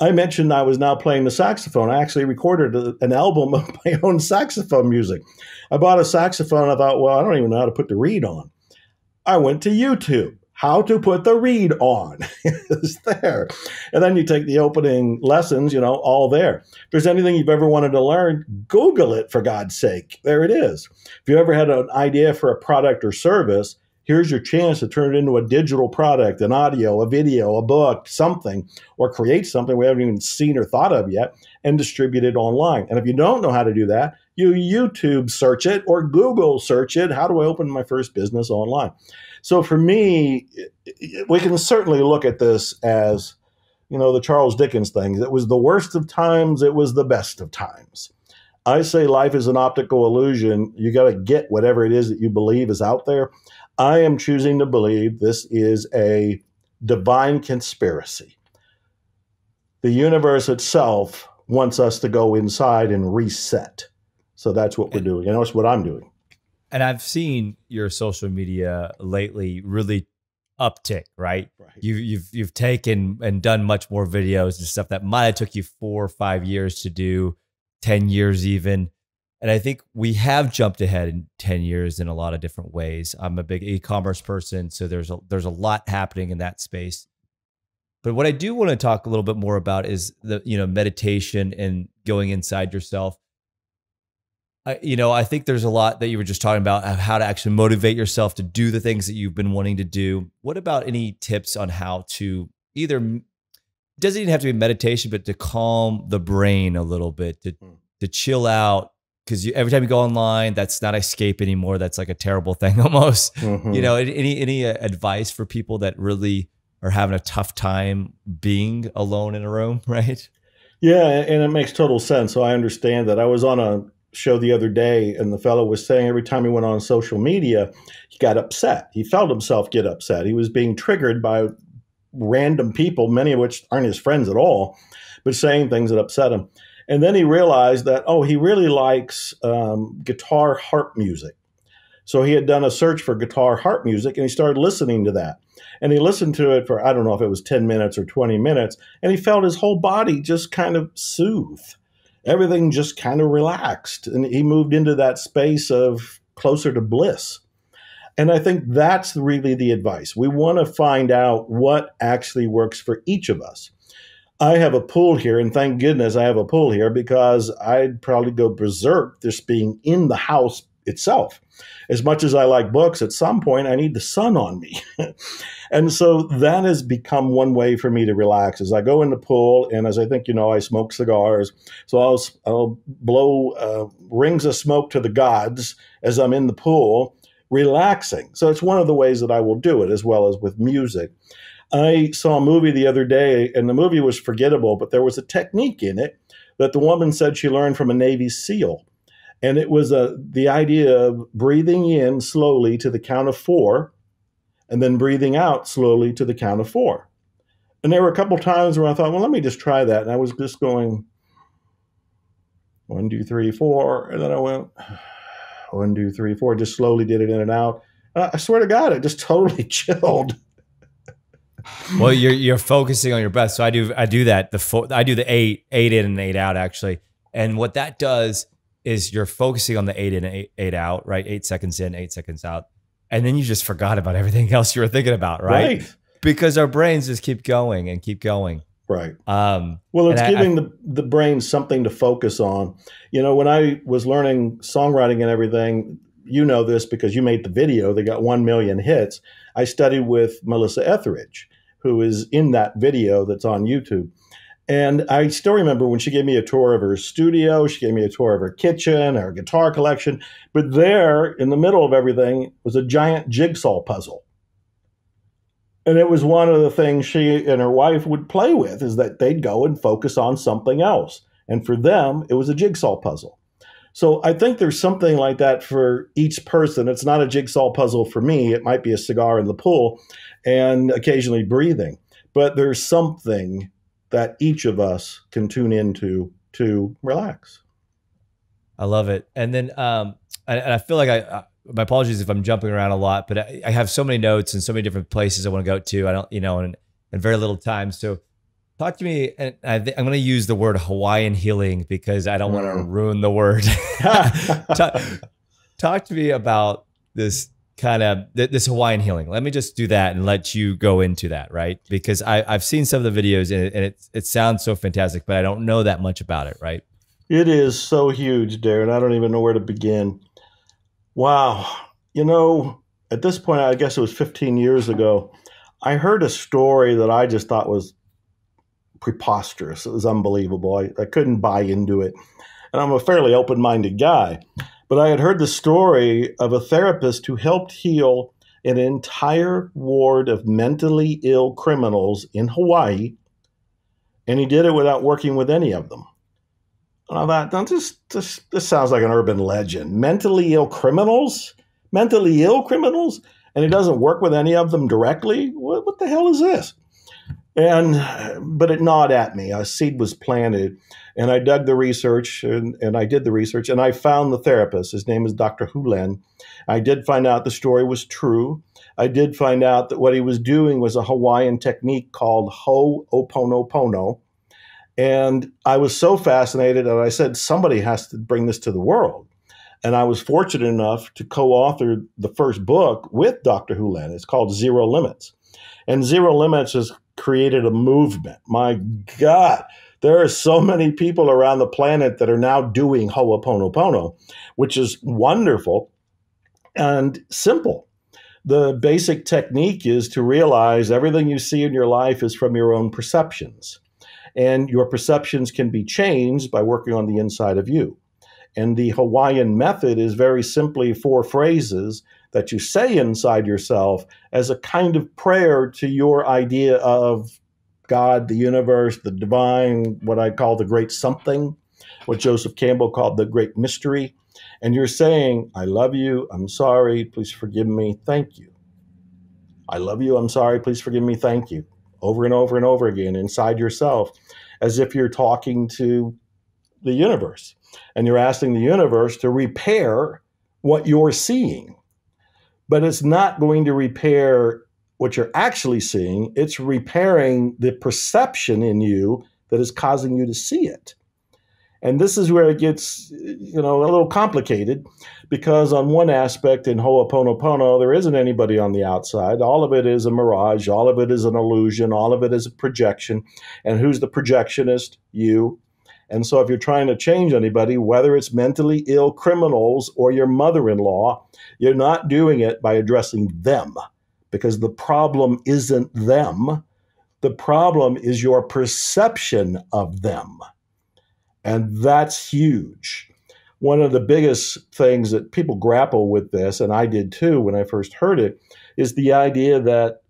I mentioned I was now playing the saxophone. I actually recorded an album of my own saxophone music. I bought a saxophone. I thought, well, I don't even know how to put the reed on. I went to YouTube. How to put the reed on is there. And then you take the opening lessons, you know, all there. If there's anything you've ever wanted to learn, Google it, for God's sake. There it is. If you ever had an idea for a product or service, here's your chance to turn it into a digital product, an audio, a video, a book, something, or create something we haven't even seen or thought of yet and distribute it online. And if you don't know how to do that, you YouTube search it or Google search it. How do I open my first business online? So for me, we can certainly look at this as, you know, the Charles Dickens thing. It was the worst of times. It was the best of times. I say life is an optical illusion. You got to get whatever it is that you believe is out there. I am choosing to believe this is a divine conspiracy. The universe itself wants us to go inside and reset. So that's what we're doing. And that's what I'm doing. And I've seen your social media lately really uptick, right? You've taken and done much more videos and stuff that might have took you 4 or 5 years to do, 10 years even. And I think we have jumped ahead in 10 years in a lot of different ways. I'm a big e-commerce person, so there's a lot happening in that space. But what I do want to talk a little bit more about is the, you know, meditation and going inside yourself. You know, I think there's a lot that you were just talking about of how to actually motivate yourself to do the things that you've been wanting to do. What about any tips on how to either, it doesn't even have to be meditation, but to calm the brain a little bit, to chill out? Because every time you go online, that's not escape anymore. That's like a terrible thing almost. You know, any advice for people that really are having a tough time being alone in a room, right? Yeah, and it makes total sense. So I understand that. I was on a show the other day, and the fellow was saying every time he went on social media, he got upset. He felt himself get upset. He was being triggered by random people, many of which aren't his friends at all, but saying things that upset him. And then he realized that, oh, he really likes guitar harp music. So he had done a search for guitar harp music, and he started listening to that. And he listened to it for, I don't know if it was 10 minutes or 20 minutes, and he felt his whole body just kind of soothed. Everything just kind of relaxed, and he moved into that space of closer to bliss. And I think that's really the advice. We want to find out what actually works for each of us. I have a pool here, and thank goodness I have a pool here, because I'd probably go berserk just being in the house itself. As much as I like books, at some point I need the sun on me. And so that has become one way for me to relax, is I go in the pool, and as I think you know, I smoke cigars. So I'll blow rings of smoke to the gods as I'm in the pool, relaxing. So it's one of the ways that I will do it, as well as with music. I saw a movie the other day, and the movie was forgettable, but there was a technique in it that the woman said she learned from a Navy SEAL. And it was the idea of breathing in slowly to the count of four, and then breathing out slowly to the count of four. And there were a couple times where I thought, well, let me just try that. And I was just going, 1, 2, 3, 4. And then I went, 1, 2, 3, 4. Just slowly did it in and out. I swear to God, it just totally chilled. Well, you're focusing on your breath. So I do that. I do the eight in and eight out, actually. And what that does is you're focusing on the eight in, eight out, right? 8 seconds in, 8 seconds out. And then you just forgot about everything else you were thinking about, right? Right. Because our brains just keep going and keep going. Right. Well, it's giving the brain something to focus on. You know, when I was learning songwriting and everything, you know this because you made the video that got 1 million hits. I studied with Melissa Etheridge, who is in that video that's on YouTube. And I still remember when she gave me a tour of her studio, she gave me a tour of her kitchen, her guitar collection. But there, in the middle of everything, was a giant jigsaw puzzle. And it was one of the things she and her wife would play with, is that they'd go and focus on something else. And for them, it was a jigsaw puzzle. So I think there's something like that for each person. It's not a jigsaw puzzle for me. It might be a cigar in the pool and occasionally breathing. But there's something that each of us can tune into to relax. I love it. And then and I feel like my apologies if I'm jumping around a lot, but I have so many notes and so many different places I want to go to. I don't, you know, and very little time. So talk to me, and I'm going to use the word Hawaiian healing because I don't want to ruin the word. talk to me about this kind of, this Hawaiian healing. Let me just do that and let you go into that, right? Because I've seen some of the videos, and it sounds so fantastic, but I don't know that much about it, right? It is so huge, Daran. I don't even know where to begin. Wow. You know, at this point, I guess it was 15 years ago, I heard a story that I just thought was preposterous. It was unbelievable. I couldn't buy into it. And I'm a fairly open-minded guy. But I had heard the story of a therapist who helped heal an entire ward of mentally ill criminals in Hawaii. And he did it without working with any of them. And I thought, no, this sounds like an urban legend. Mentally ill criminals? Mentally ill criminals? And he doesn't work with any of them directly? What the hell is this? But it gnawed at me. A seed was planted, and I dug the research, and I did the research, and I found the therapist. His name is Dr. Hulen. I did find out the story was true. I did find out that what he was doing was a Hawaiian technique called Ho'oponopono, and I was so fascinated that I said, somebody has to bring this to the world. And I was fortunate enough to co-author the first book with Dr. Hulen. It's called Zero Limits. And Zero Limits has created a movement. My God, there are so many people around the planet that are now doing Ho'oponopono, which is wonderful and simple. The basic technique is to realize everything you see in your life is from your own perceptions. And your perceptions can be changed by working on the inside of you. And the Hawaiian method is very simply 4 phrases that you say inside yourself as a kind of prayer to your idea of God, the universe, the divine, what I call the great something, what Joseph Campbell called the great mystery. And you're saying, I love you, I'm sorry, please forgive me, thank you. I love you, I'm sorry, please forgive me, thank you. Over and over and over again inside yourself, as if you're talking to the universe. And you're asking the universe to repair what you're seeing. but it's not going to repair what you're actually seeing. It's repairing the perception in you that is causing you to see it. And this is where it gets, you know, a little complicated, because on one aspect in Ho'oponopono, there isn't anybody on the outside. All of it is a mirage. All of it is an illusion. All of it is a projection. And who's the projectionist? You. And so if you're trying to change anybody, whether it's mentally ill criminals or your mother-in-law, you're not doing it by addressing them, because the problem isn't them. The problem is your perception of them. And that's huge. One of the biggest things that people grapple with this, and I did too when I first heard it, is the idea that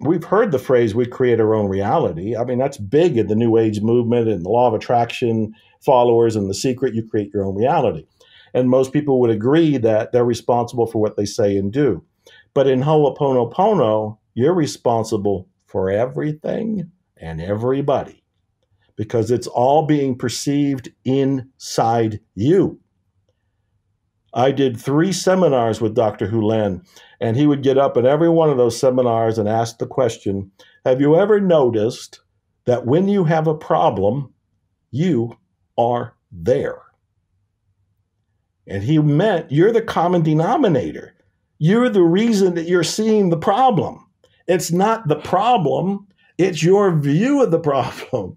we've heard the phrase, we create our own reality. I mean, that's big in the New Age movement and the law of attraction followers and The Secret, you create your own reality. And most people would agree that they're responsible for what they say and do. But in Ho'oponopono, you're responsible for everything and everybody, because it's all being perceived inside you. I did 3 seminars with Dr. Hulen, and he would get up at every one of those seminars and ask the question, have you ever noticed that when you have a problem, you are there? And he meant you're the common denominator. You're the reason that you're seeing the problem. It's not the problem, it's your view of the problem.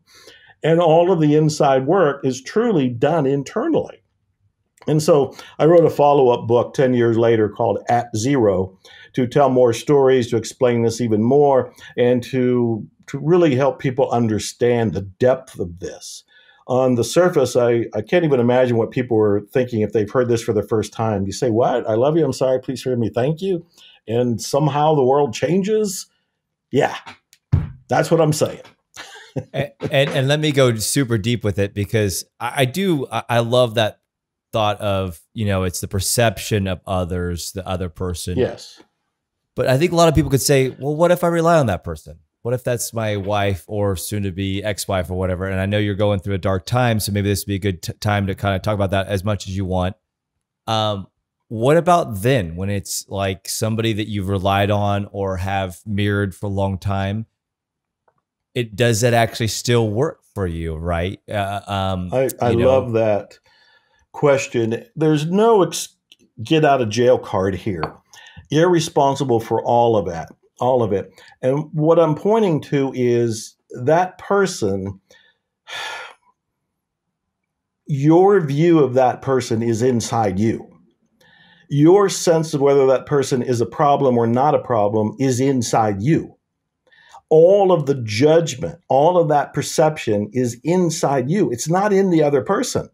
And all of the inside work is truly done internally. And so I wrote a follow-up book 10 years later called At Zero to tell more stories, to explain this even more, and to really help people understand the depth of this. On the surface, I can't even imagine what people were thinking if they've heard this for the first time. You say, what? I love you. I'm sorry. Please hear me. Thank you. And somehow the world changes. Yeah, that's what I'm saying. and let me go super deep with it, because I love that thought of, you know, it's the perception of others, the other person. Yes. But I think a lot of people could say, well, what if I rely on that person? What if that's my wife or soon to be ex-wife or whatever? And I know you're going through a dark time, so maybe this would be a good time to kind of talk about that as much as you want. What about then, when it's like somebody that you've relied on or have mirrored for a long time? Does that actually still work for you, right? I love that question. There's no get out of jail card here. You're responsible for all of that, all of it. And what I'm pointing to is that person, your view of that person is inside you. Your sense of whether that person is a problem or not a problem is inside you. All of the judgment, all of that perception is inside you. It's not in the other person.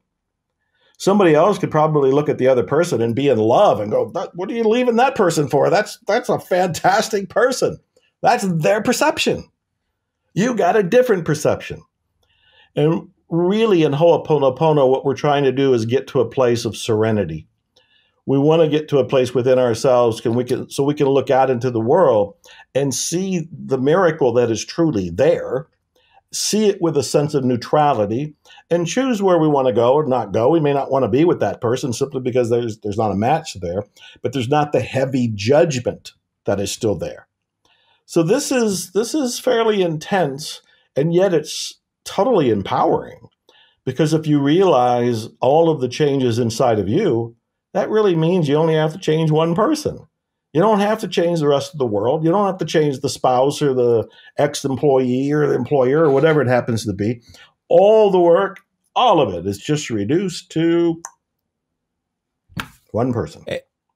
Somebody else could probably look at the other person and be in love and go, what are you leaving that person for? That's a fantastic person. That's their perception. You got a different perception. And really in Ho'oponopono, what we're trying to do is get to a place of serenity. We want to get to a place within ourselves so we can look out into the world and see the miracle that is truly there, see it with a sense of neutrality, and choose where we want to go or not go. We may not want to be with that person simply because there's not a match there, but there's not the heavy judgment that is still there. So this is fairly intense, and yet it's totally empowering, because if you realize all of the changes inside of you, that really means you only have to change one person. You don't have to change the rest of the world. You don't have to change the spouse or the ex-employee or the employer or whatever it happens to be. All the work, all of it is just reduced to one person.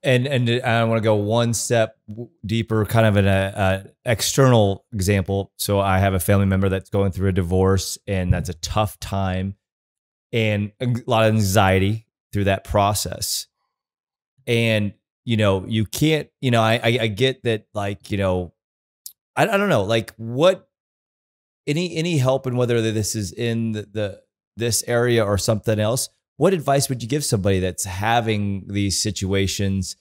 And I want to go one step deeper, kind of an external example. So I have a family member that's going through a divorce, and that's a tough time and a lot of anxiety through that process. And, you know, you can't, you know, I get that, like, you know, I don't know, like, what, any help in whether this is in this area or something else, what advice would you give somebody that's having these situations,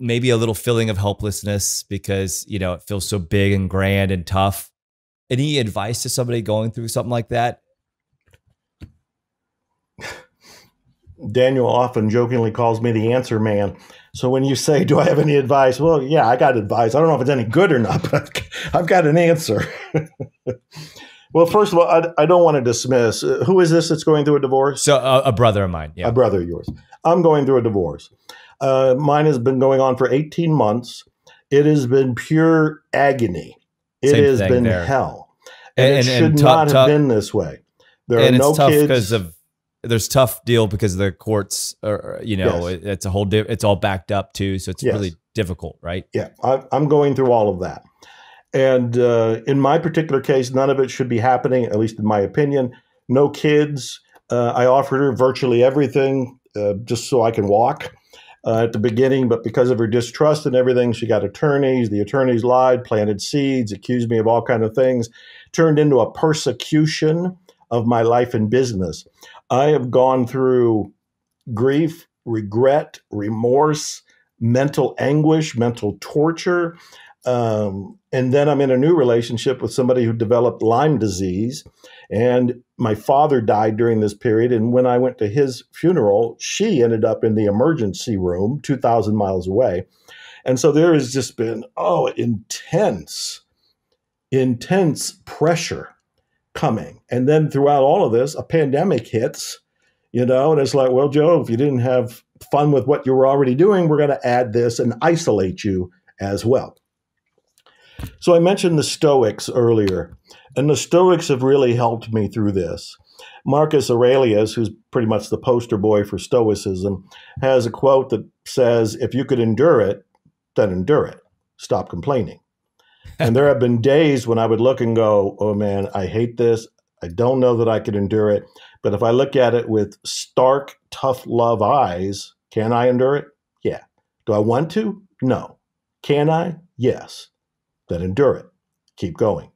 maybe a little feeling of helplessness because, you know, it feels so big and grand and tough? Any advice to somebody going through something like that? Daniel often jokingly calls me the answer man. So when you say, do I have any advice? Well, yeah, I got advice. I don't know if it's any good or not, but I've got an answer. Well, first of all, I don't want to dismiss. Who is this that's going through a divorce? So a brother of mine. Yeah. A brother of yours. I'm going through a divorce. Mine has been going on for 18 months. It has been pure agony. It has been hell. And it should not have been this way. There are no kids. Because of there's tough deal because the courts are, you know, yes. It's a whole, it's all backed up too. So it's yes. really difficult, right? Yeah. I'm going through all of that. And in my particular case, none of it should be happening, at least in my opinion. No kids. I offered her virtually everything just so I can walk at the beginning. But because of her distrust and everything, she got attorneys. The attorneys lied, planted seeds, accused me of all kinds of things, turned into a persecution of my life and business. I have gone through grief, regret, remorse, mental anguish, mental torture. And then I'm in a new relationship with somebody who developed Lyme disease. And my father died during this period. And when I went to his funeral, she ended up in the emergency room 2,000 miles away. And so there has just been, oh, intense, intense pressure coming. And then throughout all of this, a pandemic hits, you know, and it's like, well, Joe, if you didn't have fun with what you were already doing, we're going to add this and isolate you as well. So I mentioned the Stoics earlier, and the Stoics have really helped me through this. Marcus Aurelius, who's pretty much the poster boy for Stoicism, has a quote that says, if you could endure it, then endure it. Stop complaining. And there have been days when I would look and go, oh man, I hate this. I don't know that I could endure it. But if I look at it with stark, tough love eyes, can I endure it? Yeah. Do I want to? No. Can I? Yes. Then endure it. Keep going.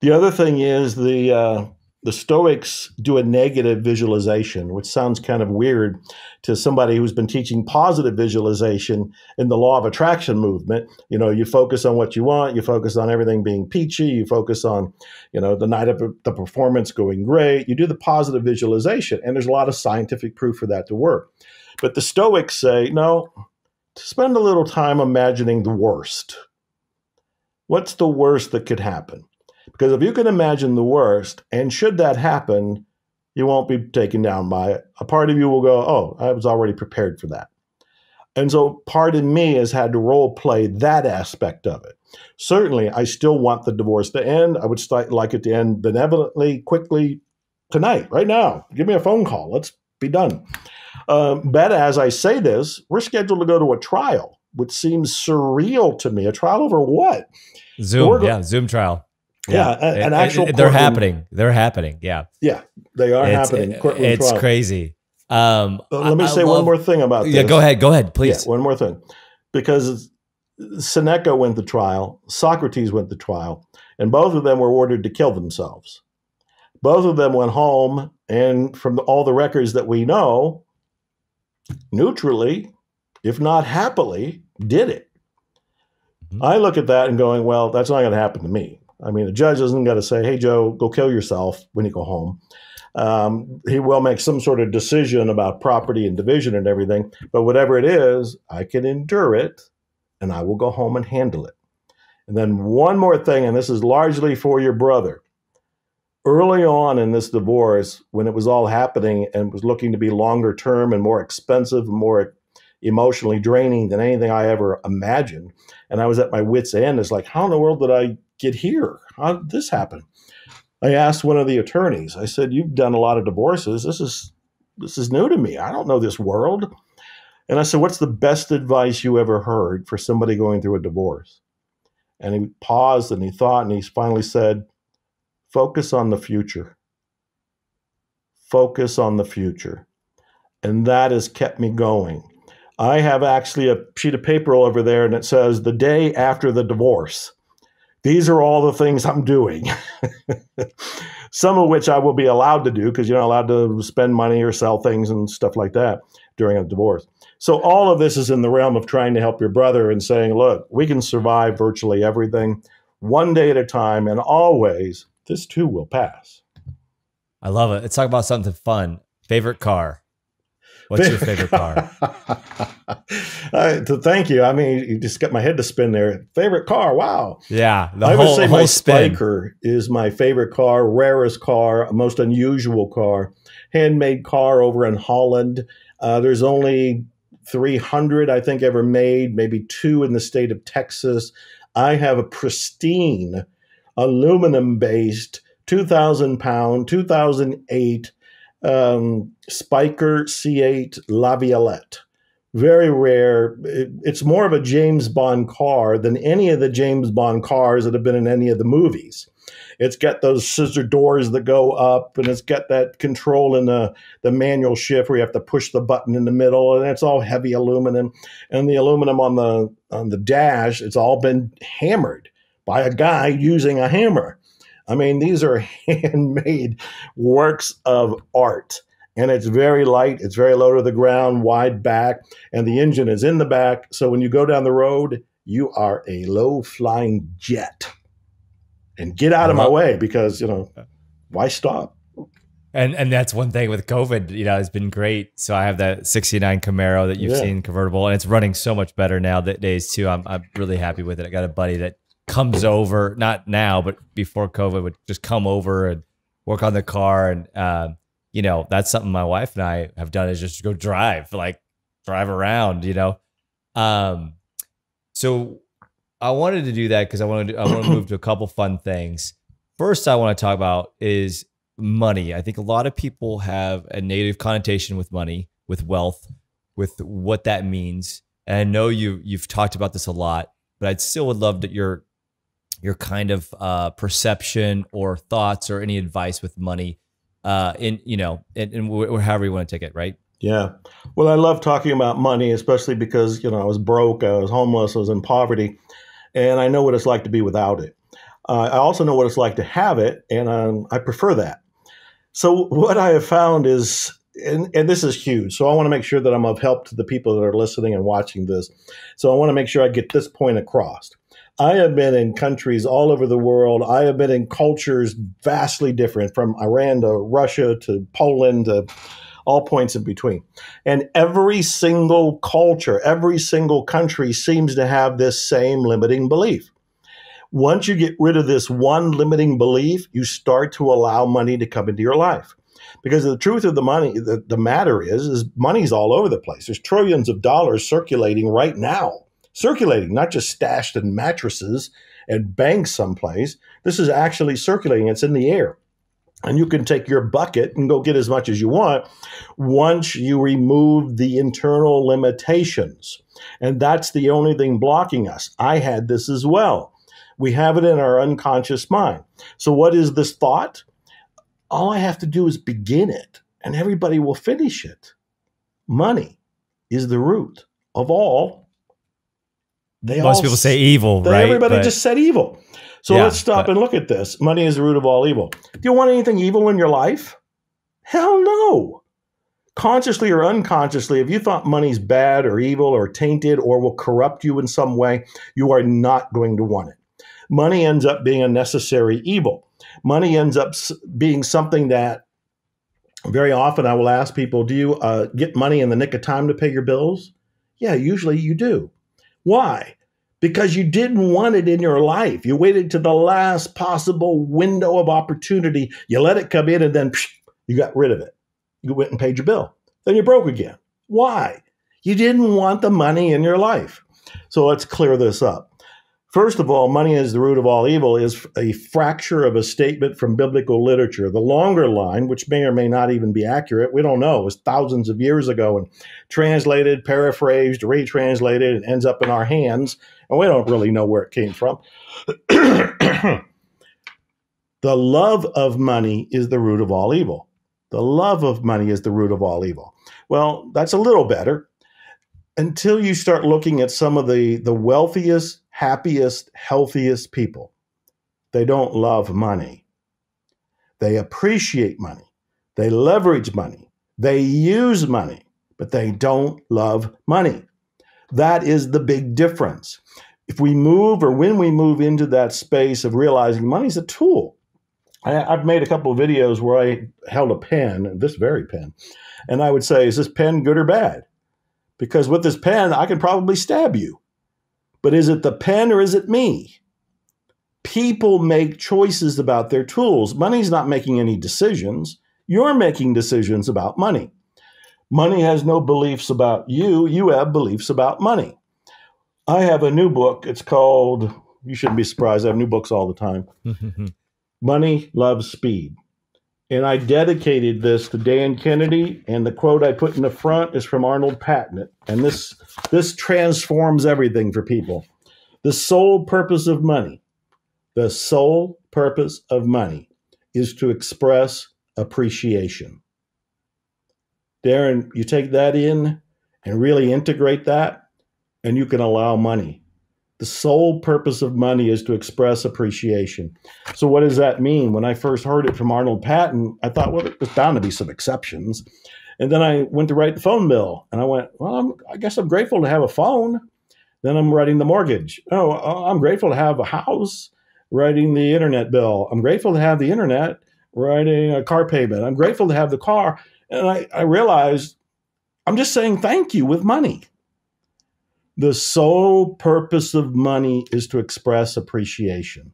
The other thing is the Stoics do a negative visualization, which sounds kind of weird to somebody who's been teaching positive visualization in the law of attraction movement. You know, you focus on what you want. You focus on everything being peachy. You focus on, you know, the night of the performance going great. You do the positive visualization, and there's a lot of scientific proof for that to work. But the Stoics say, no, spend a little time imagining the worst. What's the worst that could happen? Because if you can imagine the worst, and should that happen, you won't be taken down by it. A part of you will go, oh, I was already prepared for that. And so part of me has had to role play that aspect of it. Certainly, I still want the divorce to end. I would like it to end benevolently, quickly, tonight, right now. Give me a phone call. Let's be done. But as I say this, we're scheduled to go to a trial, which seems surreal to me. A trial over what? Zoom, yeah, Zoom trial. Yeah, yeah, an actual courtroom. They're happening. They're happening, yeah. Yeah, they are happening. It's crazy. Let me say one more thing about this. Yeah, go ahead, please. Yeah, one more thing. Because Seneca went to trial, Socrates went to trial, and both of them were ordered to kill themselves. Both of them went home, and from all the records that we know, neutrally, if not happily, did it. Mm-hmm. I look at that and going, well, that's not going to happen to me. I mean, a judge isn't going to say, hey, Joe, go kill yourself when you go home. He will make some sort of decision about property and division and everything. But whatever it is, I can endure it, and I will go home and handle it. And then one more thing, and this is largely for your brother. Early on in this divorce, when it was all happening and was looking to be longer term and more expensive, and more emotionally draining than anything I ever imagined. And I was at my wit's end. It's like, how in the world did I get here? How did this happen? I asked one of the attorneys. I said, you've done a lot of divorces. This is new to me. I don't know this world. And I said, what's the best advice you ever heard for somebody going through a divorce? And he paused and he thought, and he finally said, focus on the future. Focus on the future. And that has kept me going. I have actually a sheet of paper over there, and it says, the day after the divorce. These are all the things I'm doing, some of which I will be allowed to do because you're not allowed to spend money or sell things and stuff like that during a divorce. So all of this is in the realm of trying to help your brother and saying, look, we can survive virtually everything one day at a time, and always this too will pass. I love it. Let's talk about something fun. Favorite car? What's your favorite car? Thank you. I mean, you just got my head to spin there. Favorite car? Wow. Yeah. I would say my Spiker is my favorite car, rarest car, most unusual car, handmade car over in Holland. There's only 300, I think, ever made, maybe 2 in the state of Texas. I have a pristine aluminum-based 2,000-pound, 2008 Spiker C8 Laviolette. Very rare. It's more of a James Bond car than any of the James Bond cars that have been in any of the movies. It's got those scissor doors that go up, and it's got that control in the manual shift where you have to push the button in the middle, and it's all heavy aluminum. And the aluminum on the dash, it's all been hammered by a guy using a hammer. I mean, these are handmade works of art. And it's very light, it's very low to the ground, wide back, and the engine is in the back. So when you go down the road, you are a low-flying jet. And get out of my way, because, you know, why stop? And that's one thing with COVID, you know, it's been great. So I have that 69 Camaro that you've seen convertible, and it's running so much better now that days too. I'm really happy with it. I got a buddy that comes over, not now, but before COVID would just come over and work on the car. And, you know, that's something my wife and I have done is just go drive, like drive around, you know? So I wanted to do that because I want to move to a couple fun things. First, I want to talk about is money. I think a lot of people have a negative connotation with money, with wealth, with what that means. And I know you've talked about this a lot, but I still would love that your kind of perception or thoughts or any advice with money, or however you want to take it, right? Yeah. Well, I love talking about money, especially because, you know, I was broke, I was homeless, I was in poverty, and I know what it's like to be without it. I also know what it's like to have it, and I prefer that. So what I have found is, and this is huge, so I want to make sure that I'm of help to the people that are listening and watching this. So I want to make sure I get this point across. I have been in countries all over the world. I have been in cultures vastly different, from Iran to Russia to Poland to all points in between. And every single culture, every single country seems to have this same limiting belief. Once you get rid of this one limiting belief, you start to allow money to come into your life. Because the truth of the matter is money's all over the place. There's trillions of dollars circulating right now. Circulating, not just stashed in mattresses and banks someplace. This is actually circulating. It's in the air. And you can take your bucket and go get as much as you want once you remove the internal limitations. And that's the only thing blocking us. I had this as well. We have it in our unconscious mind. So what is this thought? All I have to do is begin it, and everybody will finish it. Money is the root of all. Most people say evil, right? Everybody just said evil. So let's stop and look at this. Money is the root of all evil. Do you want anything evil in your life? Hell no. Consciously or unconsciously, if you thought money's bad or evil or tainted or will corrupt you in some way, you are not going to want it. Money ends up being a necessary evil. Money ends up being something that very often I will ask people, do you get money in the nick of time to pay your bills? Yeah, usually you do. Why? Because you didn't want it in your life. You waited to the last possible window of opportunity. You let it come in, and then psh, you got rid of it. You went and paid your bill. Then you're broke again. Why? You didn't want the money in your life. So let's clear this up. First of all, money is the root of all evil is a fracture of a statement from biblical literature. The longer line, which may or may not even be accurate, we don't know, it was thousands of years ago and translated, paraphrased, retranslated, and ends up in our hands. And we don't really know where it came from. The love of money is the root of all evil. The love of money is the root of all evil. Well, that's a little better until you start looking at some of the wealthiest, happiest, healthiest people. They don't love money. They appreciate money. They leverage money. They use money, but they don't love money. That is the big difference. If we move or when we move into that space of realizing money is a tool, I've made a couple of videos where I held a pen, this very pen, and I would say, is this pen good or bad? Because with this pen, I could probably stab you. But is it the pen or is it me? People make choices about their tools. Money's not making any decisions. You're making decisions about money. Money has no beliefs about you. You have beliefs about money. I have a new book. It's called, you shouldn't be surprised, I have new books all the time. Money Loves Speed. And I dedicated this to Dan Kennedy, and the quote I put in the front is from Arnold Patent. And this transforms everything for people. The sole purpose of money, the sole purpose of money is to express appreciation. Daran, you take that in and really integrate that, and you can allow money. The sole purpose of money is to express appreciation. So what does that mean? When I first heard it from Arnold Patent, I thought, well, there's bound to be some exceptions. And then I went to write the phone bill. And I went, well, I guess I'm grateful to have a phone. Then I'm writing the mortgage. Oh, I'm grateful to have a house. Writing the internet bill. I'm grateful to have the internet. Writing a car payment. I'm grateful to have the car. And I realized I'm just saying thank you with money. The sole purpose of money is to express appreciation.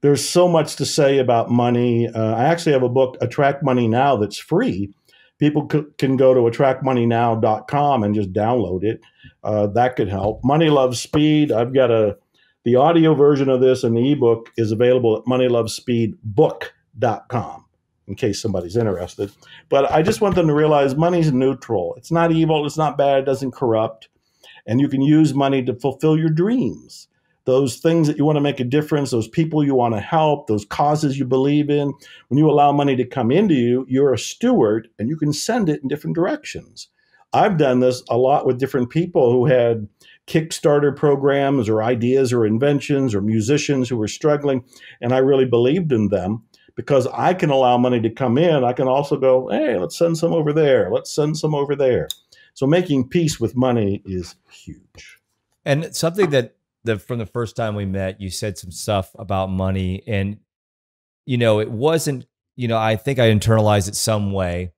There's so much to say about money. I actually have a book, Attract Money Now, that's free. People can go to attractmoneynow.com and just download it. That could help. Money Loves Speed. I've got the audio version of this, and the ebook is available at moneylovespeedbook.com in case somebody's interested. But I just want them to realize money's neutral. It's not evil. It's not bad. It doesn't corrupt. And you can use money to fulfill your dreams, those things that you want to make a difference, those people you want to help, those causes you believe in. When you allow money to come into you, you're a steward and you can send it in different directions. I've done this a lot with different people who had Kickstarter programs or ideas or inventions or musicians who were struggling. And I really believed in them because I can allow money to come in. I can also go, hey, let's send some over there. Let's send some over there. So making peace with money is huge. And something that from the first time we met, you said some stuff about money and, you know, it wasn't, you know, I think I internalized it some way.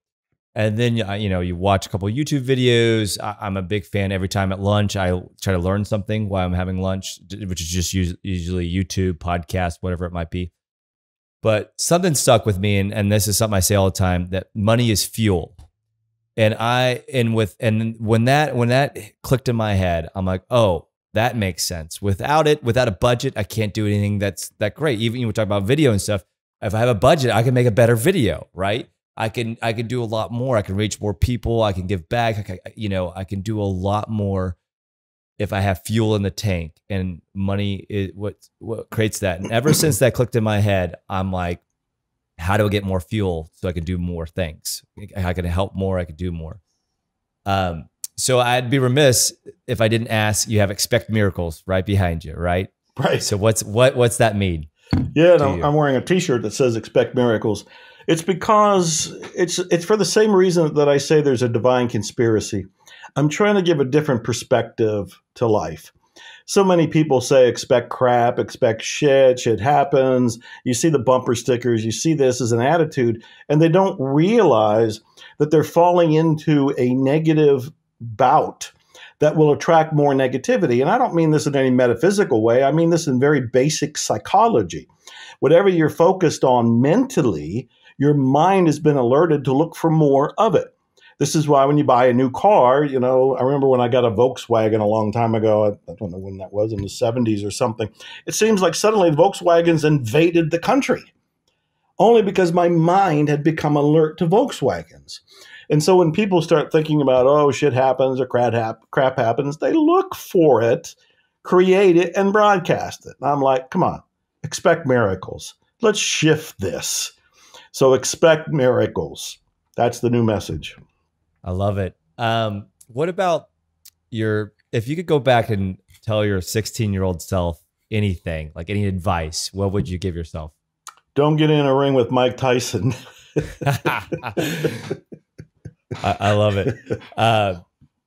And then, you know, you watch a couple of YouTube videos. I'm a big fan. Every time at lunch, I try to learn something while I'm having lunch, which is just usually YouTube, podcast, whatever it might be. But something stuck with me. And this is something I say all the time, that money is fuel. And when that clicked in my head, I'm like, oh, that makes sense. Without it, without a budget, I can't do anything that's that great. Even you were talking about video and stuff. If I have a budget, I can make a better video, right? I can do a lot more. I can reach more people. I can give back. I can do a lot more if I have fuel in the tank. And money is what creates that. And ever since that clicked in my head, I'm like, how do I get more fuel so I can do more things? I can help more. I can do more. So I'd be remiss if I didn't ask. You have Expect Miracles right behind you, right? Right. So what's that mean? Yeah, and I'm wearing a T-shirt that says Expect Miracles. It's because it's for the same reason that I say there's a divine conspiracy. I'm trying to give a different perspective to life. So many people say, expect crap, expect shit, shit happens. You see the bumper stickers, you see this as an attitude, and they don't realize that they're falling into a negative bout that will attract more negativity. And I don't mean this in any metaphysical way. I mean this in very basic psychology. Whatever you're focused on mentally, your mind has been alerted to look for more of it. This is why when you buy a new car, you know, I remember when I got a Volkswagen a long time ago, I don't know when that was, in the 70s or something, it seems like suddenly Volkswagens invaded the country, only because my mind had become alert to Volkswagens. And so when people start thinking about, oh, shit happens or crap happens, they look for it, create it, and broadcast it. And I'm like, come on, expect miracles. Let's shift this. So expect miracles. That's the new message. I love it. What about if you could go back and tell your 16-year-old self anything, like any advice, what would you give yourself? Don't get in a ring with Mike Tyson. I love it.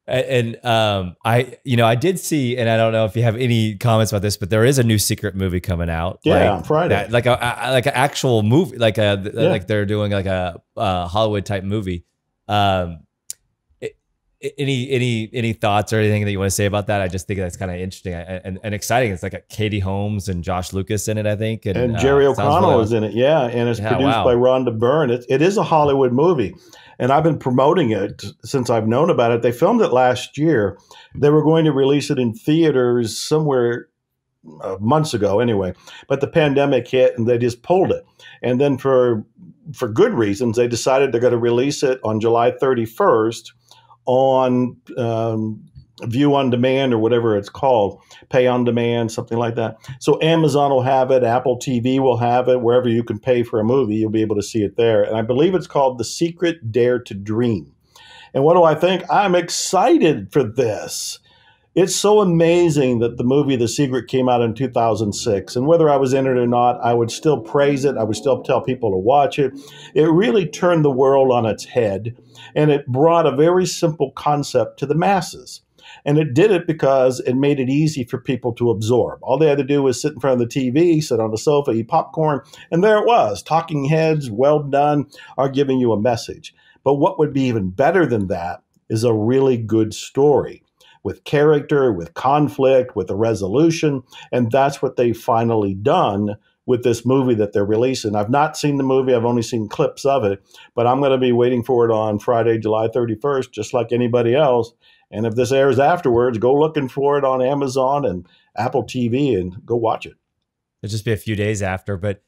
And I did see, and I don't know if you have any comments about this, but there is a new Secret movie coming out. Yeah, like, Friday. That, like an actual movie, like a, yeah. Like they're doing like a Hollywood type movie. Any thoughts or anything that you want to say about that? I just think that's kind of interesting and exciting. It's like a Katie Holmes and Josh Lucas in it, I think, and Jerry O'Connell is in it. Yeah, and it's produced by Rhonda Byrne. It is a Hollywood movie, and I've been promoting it since I've known about it. They filmed it last year. They were going to release it in theaters somewhere months ago, anyway. But the pandemic hit, and they just pulled it. And then for good reasons, they decided they're going to release it on July 31st. On view on demand or whatever it's called, pay on demand, something like that. So Amazon will have it, Apple TV will have it, wherever you can pay for a movie, you'll be able to see it there. And I believe it's called The Secret, Dare to Dream. And what do I think? I'm excited for this. It's so amazing that the movie The Secret came out in 2006. And whether I was in it or not, I would still praise it. I would still tell people to watch it. It really turned the world on its head. And it brought a very simple concept to the masses. And it did it because it made it easy for people to absorb. All they had to do was sit in front of the TV, sit on the sofa, eat popcorn. And there it was. Talking heads, well done, are giving you a message. But what would be even better than that is a really good story. With character, with conflict, with a resolution. And that's what they've finally done with this movie that they're releasing. I've not seen the movie. I've only seen clips of it. But I'm going to be waiting for it on Friday, July 31st, just like anybody else. And if this airs afterwards, go looking for it on Amazon and Apple TV and go watch it. It'll just be a few days after. But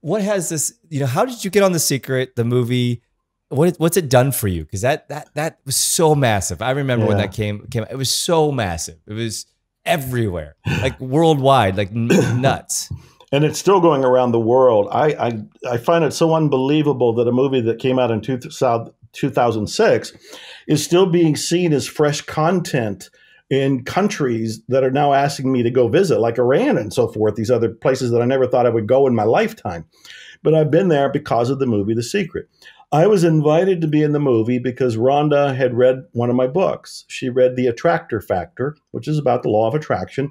what has this, you know, how did you get on The Secret, the movie? What's it done for you? Because that was so massive. I remember when that came. It was so massive. It was everywhere, like worldwide, like nuts. And it's still going around the world. I find it so unbelievable that a movie that came out in 2006 is still being seen as fresh content in countries that are now asking me to go visit, like Iran and so forth, these other places that I never thought I would go in my lifetime. But I've been there because of the movie The Secret. I was invited to be in the movie because Rhonda had read one of my books. She read The Attractor Factor, which is about the law of attraction.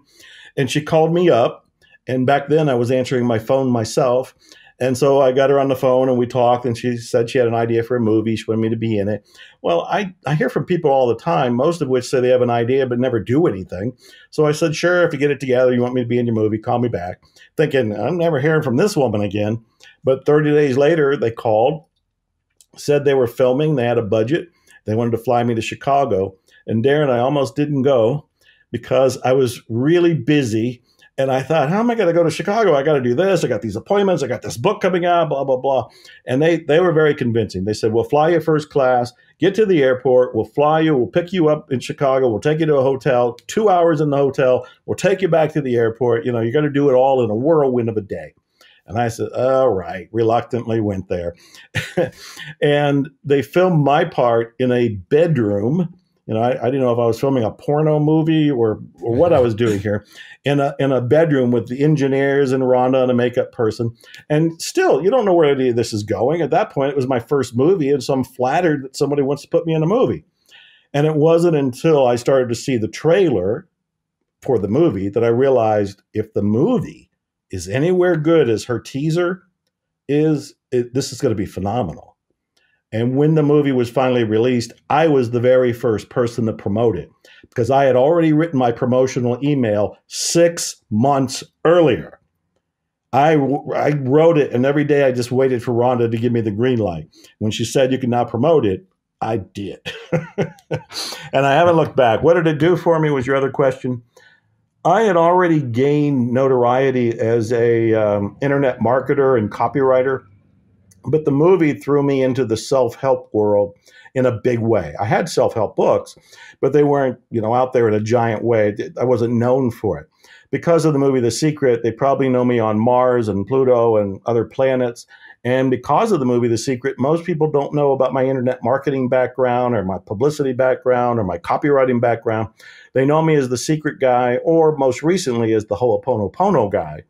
And she called me up. And back then I was answering my phone myself. And so I got her on the phone and we talked and she said she had an idea for a movie. She wanted me to be in it. Well, I hear from people all the time, most of which say they have an idea but never do anything. So I said, sure, if you get it together, you want me to be in your movie, call me back. Thinking, I'm never hearing from this woman again. But 30 days later, they called. Said they were filming, they had a budget, they wanted to fly me to Chicago. And Daran, I almost didn't go because I was really busy. And I thought, how am I going to go to Chicago? I got to do this. I got these appointments. I got this book coming out, blah, blah, blah. And they were very convincing. They said, we'll fly you first class, get to the airport, we'll fly you, we'll pick you up in Chicago, we'll take you to a hotel, 2 hours in the hotel, we'll take you back to the airport. You know, you're going to do it all in a whirlwind of a day. And I said, all right, reluctantly went there. And they filmed my part in a bedroom. You know, I didn't know if I was filming a porno movie or what I was doing here. In a bedroom with the engineers and Rhonda and a makeup person. And still, you don't know where any of this is going. At that point, it was my first movie. And so I'm flattered that somebody wants to put me in a movie. And it wasn't until I started to see the trailer for the movie that I realized if the movie is anywhere good as her teaser is, this is going to be phenomenal. And when the movie was finally released, I was the very first person to promote it because I had already written my promotional email 6 months earlier. I wrote it, and every day I just waited for Rhonda to give me the green light. When she said you can now promote it, I did. And I haven't looked back. What did it do for me was your other question. I had already gained notoriety as a internet marketer and copywriter, but the movie threw me into the self-help world in a big way. I had self-help books, but they weren't, you know, out there in a giant way. I wasn't known for it. Because of the movie The Secret, they probably know me on Mars and Pluto and other planets. And because of the movie The Secret, most people don't know about my internet marketing background or my publicity background or my copywriting background. They know me as the Secret guy or most recently as the Ho'oponopono guy.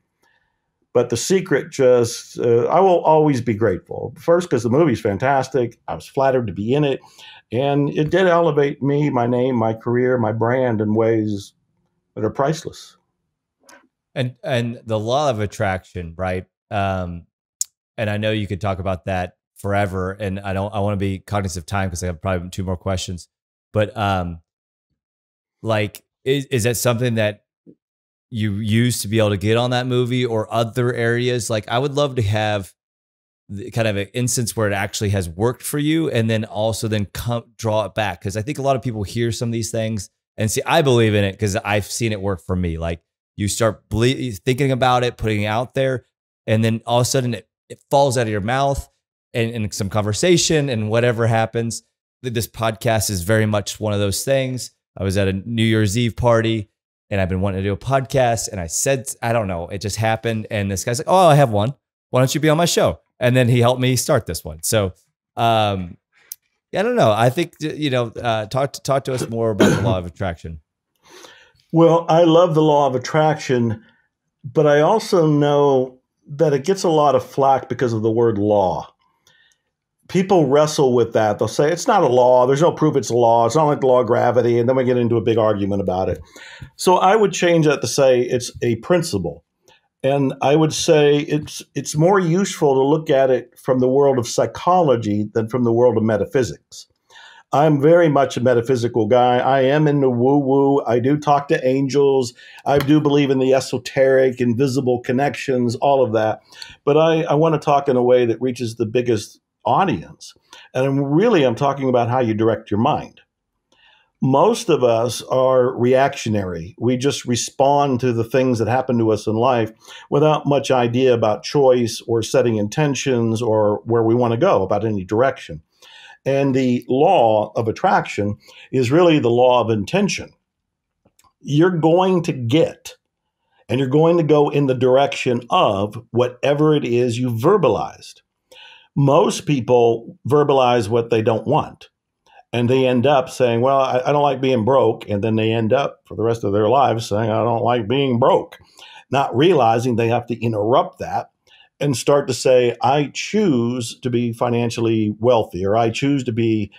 But The Secret just, I will always be grateful. First, because the movie's fantastic. I was flattered to be in it. And it did elevate me, my name, my career, my brand in ways that are priceless. And the law of attraction, right? And I know you could talk about that forever. And I want to be cognizant of time because I have probably 2 more questions. But like, is that something that you used to be able to get on that movie or other areas? Like, I would love to have kind of an instance where it actually has worked for you, and then also then come draw it back. Cause I think a lot of people hear some of these things and see, I believe in it cause I've seen it work for me. Like, you start thinking about it, putting it out there, and then all of a sudden it falls out of your mouth and some conversation and whatever happens. This podcast is very much one of those things. I was at a New Year's Eve party, and I've been wanting to do a podcast, and I said, I don't know, it just happened. And this guy's like, oh, I have one. Why don't you be on my show? And then he helped me start this one. So, I don't know. I think, you know, talk to us more about the law of attraction. Well, I love the law of attraction, but I also know that it gets a lot of flack because of the word law. People wrestle with that. They'll say, it's not a law. There's no proof it's a law. It's not like the law of gravity. And then we get into a big argument about it. So I would change that to say it's a principle. And I would say it's more useful to look at it from the world of psychology than from the world of metaphysics. I'm very much a metaphysical guy. I am in the woo-woo. I do talk to angels. I do believe in the esoteric, invisible connections, all of that. But I want to talk in a way that reaches the biggest audience. And I'm talking about how you direct your mind. Most of us are reactionary. We just respond to the things that happen to us in life without much idea about choice or setting intentions or where we want to go about any direction. And the law of attraction is really the law of intention. You're going to get, and you're going to go in the direction of whatever it is you verbalized. Most people verbalize what they don't want, and they end up saying, well, I don't like being broke. And then they end up for the rest of their lives saying, I don't like being broke, not realizing they have to interrupt that and start to say, I choose to be financially wealthy, or I choose to be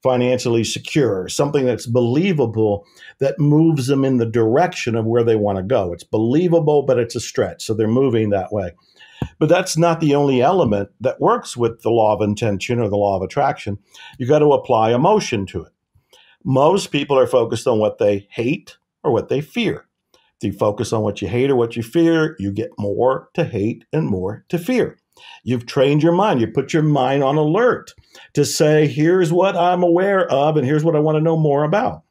financially secure, something that's believable that moves them in the direction of where they want to go. It's believable, but it's a stretch. So they're moving that way. But that's not the only element that works with the law of intention or the law of attraction. You got to apply emotion to it. Most people are focused on what they hate or what they fear. If you focus on what you hate or what you fear, you get more to hate and more to fear. You've trained your mind. You put your mind on alert to say, here's what I'm aware of and here's what I want to know more about.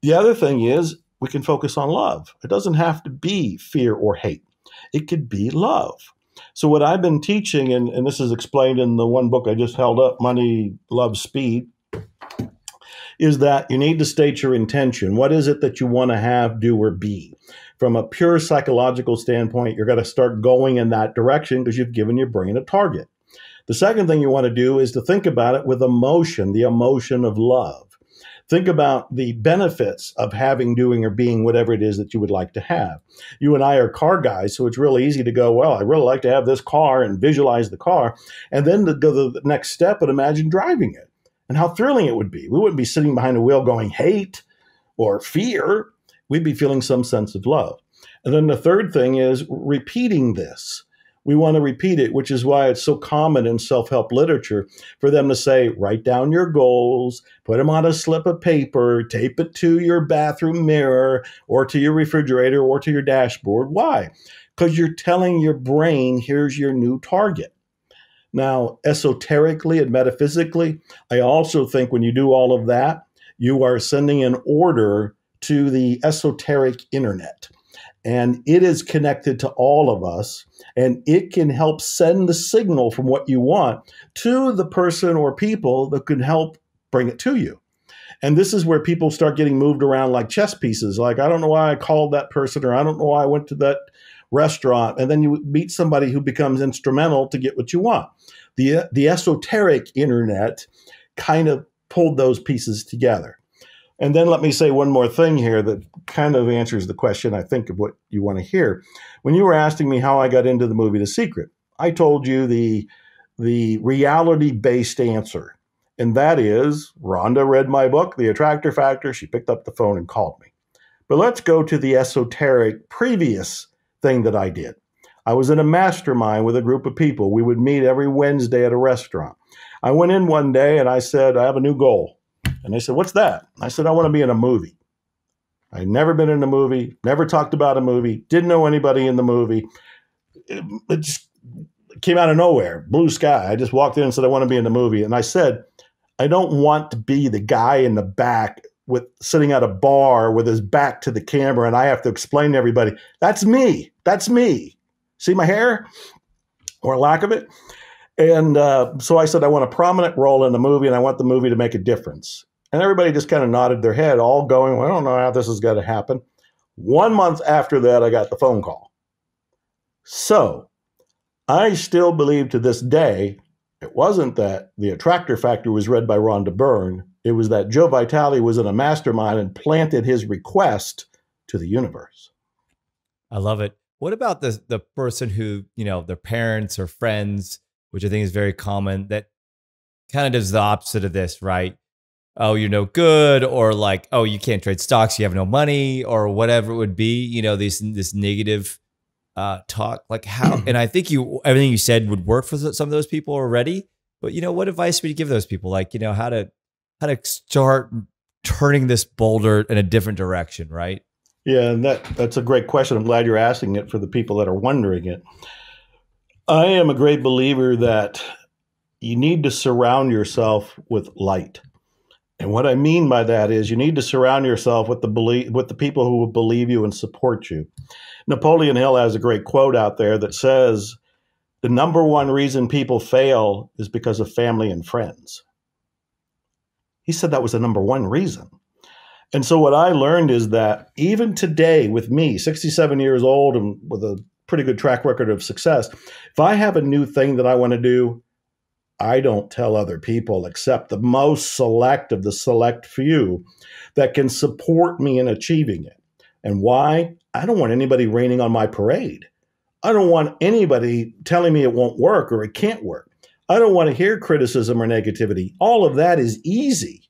The other thing is we can focus on love. It doesn't have to be fear or hate. It could be love. So what I've been teaching, and this is explained in the one book I just held up, Money Loves Speed, is that you need to state your intention. What is it that you want to have, do, or be? From a pure psychological standpoint, you're going to start going in that direction because you've given your brain a target. The second thing you want to do is to think about it with emotion, the emotion of love. Think about the benefits of having, doing, or being whatever it is that you would like to have. You and I are car guys, so it's really easy to go, well, I really like to have this car, and visualize the car, and then to go to the next step and imagine driving it and how thrilling it would be. We wouldn't be sitting behind a wheel going hate or fear. We'd be feeling some sense of love. And then the third thing is repeating this. We want to repeat it, which is why it's so common in self-help literature for them to say, write down your goals, put them on a slip of paper, tape it to your bathroom mirror or to your refrigerator or to your dashboard. Why? Because you're telling your brain, here's your new target. Now, esoterically and metaphysically, I also think when you do all of that, you are sending an order to the esoteric internet. And it is connected to all of us, and it can help send the signal from what you want to the person or people that can help bring it to you. And this is where people start getting moved around like chess pieces. Like, I don't know why I called that person, or I don't know why I went to that restaurant. And then you meet somebody who becomes instrumental to get what you want. The esoteric internet kind of pulled those pieces together. And then let me say one more thing here that kind of answers the question, I think, of what you want to hear. When you were asking me how I got into the movie The Secret, I told you the reality-based answer. And that is, Rhonda read my book, The Attractor Factor. She picked up the phone and called me. But let's go to the esoteric previous thing that I did. I was in a mastermind with a group of people. We would meet every Wednesday at a restaurant. I went in one day and I said, I have a new goal. And they said, what's that? I said, I want to be in a movie. I'd never been in a movie, never talked about a movie, didn't know anybody in the movie. It just came out of nowhere, blue sky. I just walked in and said, I want to be in the movie. And I said, I don't want to be the guy in the back sitting at a bar with his back to the camera and I have to explain to everybody, that's me, that's me. See my hair or lack of it? And so I said, I want a prominent role in the movie and I want the movie to make a difference. And everybody just kind of nodded their head, all going, well, I don't know how this is going to happen. 1 month after that, I got the phone call. So I still believe to this day, it wasn't that The Attractor Factor was read by Rhonda Byrne. It was that Joe Vitale was in a mastermind and planted his request to the universe. I love it. What about the person who, you know, their parents or friends, which I think is very common, that kind of does the opposite of this, right? Oh, you're no good, or like, oh, you can't trade stocks, you have no money, or whatever it would be, you know, this negative talk. Like how, and I think everything you said would work for some of those people already, but you know, what advice would you give those people? Like, you know, how to start turning this boulder in a different direction, right? Yeah, and that's a great question. I'm glad you're asking it for the people that are wondering it. I am a great believer that you need to surround yourself with light. And what I mean by that is you need to surround yourself with the people who will believe you and support you. Napoleon Hill has a great quote out there that says, the number one reason people fail is because of family and friends. He said that was the number one reason. And so what I learned is that even today with me, 67 years old and with a pretty good track record of success, if I have a new thing that I want to do, I don't tell other people except the most select of the select few that can support me in achieving it. And why? I don't want anybody raining on my parade. I don't want anybody telling me it won't work or it can't work. I don't want to hear criticism or negativity. All of that is easy.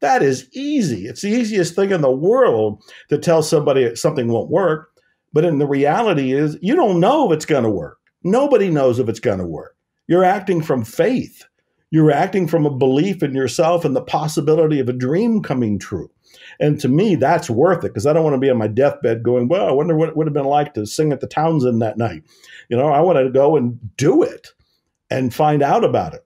That is easy. It's the easiest thing in the world to tell somebody something won't work. But in the reality is you don't know if it's going to work. Nobody knows if it's going to work. You're acting from faith. You're acting from a belief in yourself and the possibility of a dream coming true. And to me, that's worth it because I don't want to be on my deathbed going, well, I wonder what it would have been like to sing at the Townsend that night. You know, I want to go and do it and find out about it.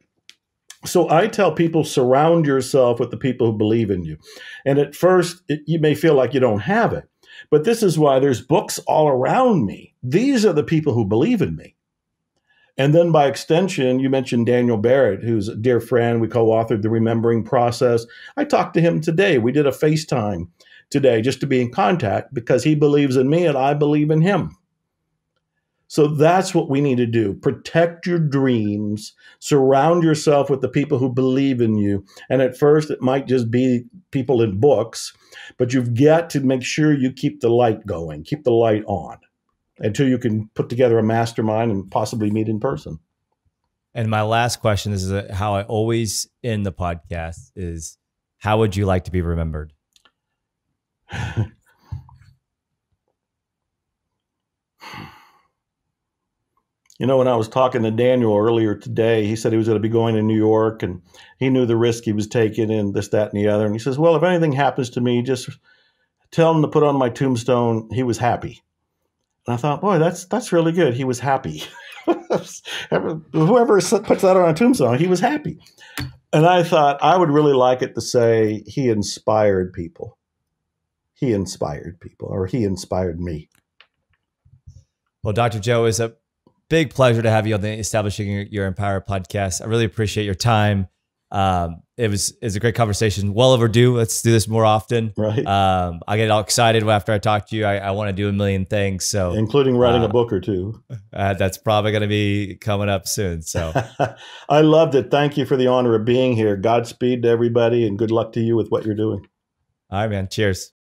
So I tell people, surround yourself with the people who believe in you. And at first, you may feel like you don't have it. But this is why there's books all around me. These are the people who believe in me. And then by extension, you mentioned Daniel Barrett, who's a dear friend. We co-authored The Remembering Process. I talked to him today. We did a FaceTime today just to be in contact because he believes in me and I believe in him. So that's what we need to do. Protect your dreams. Surround yourself with the people who believe in you. And at first, it might just be people in books, but you've got to make sure you keep the light going, keep the light on until you can put together a mastermind and possibly meet in person. And my last question, this is how I always end the podcast, is how would you like to be remembered? You know, when I was talking to Daniel earlier today, he said he was going to be going to New York and he knew the risk he was taking and this, that, and the other. And he says, well, if anything happens to me, just tell him to put on my tombstone, he was happy. And I thought, boy, that's really good. He was happy. Whoever puts that on a tombstone, he was happy. And I thought I would really like it to say he inspired people. He inspired people, or he inspired me. Well, Dr. Joe, it's a big pleasure to have you on the Establishing Your Empire podcast. I really appreciate your time. It was a great conversation. Well overdue. Let's do this more often. Right. I get all excited after I talk to you. I want to do a million things. So including writing a book or two. That's probably going to be coming up soon. So I loved it. Thank you for the honor of being here. Godspeed to everybody and good luck to you with what you're doing. All right, man. Cheers.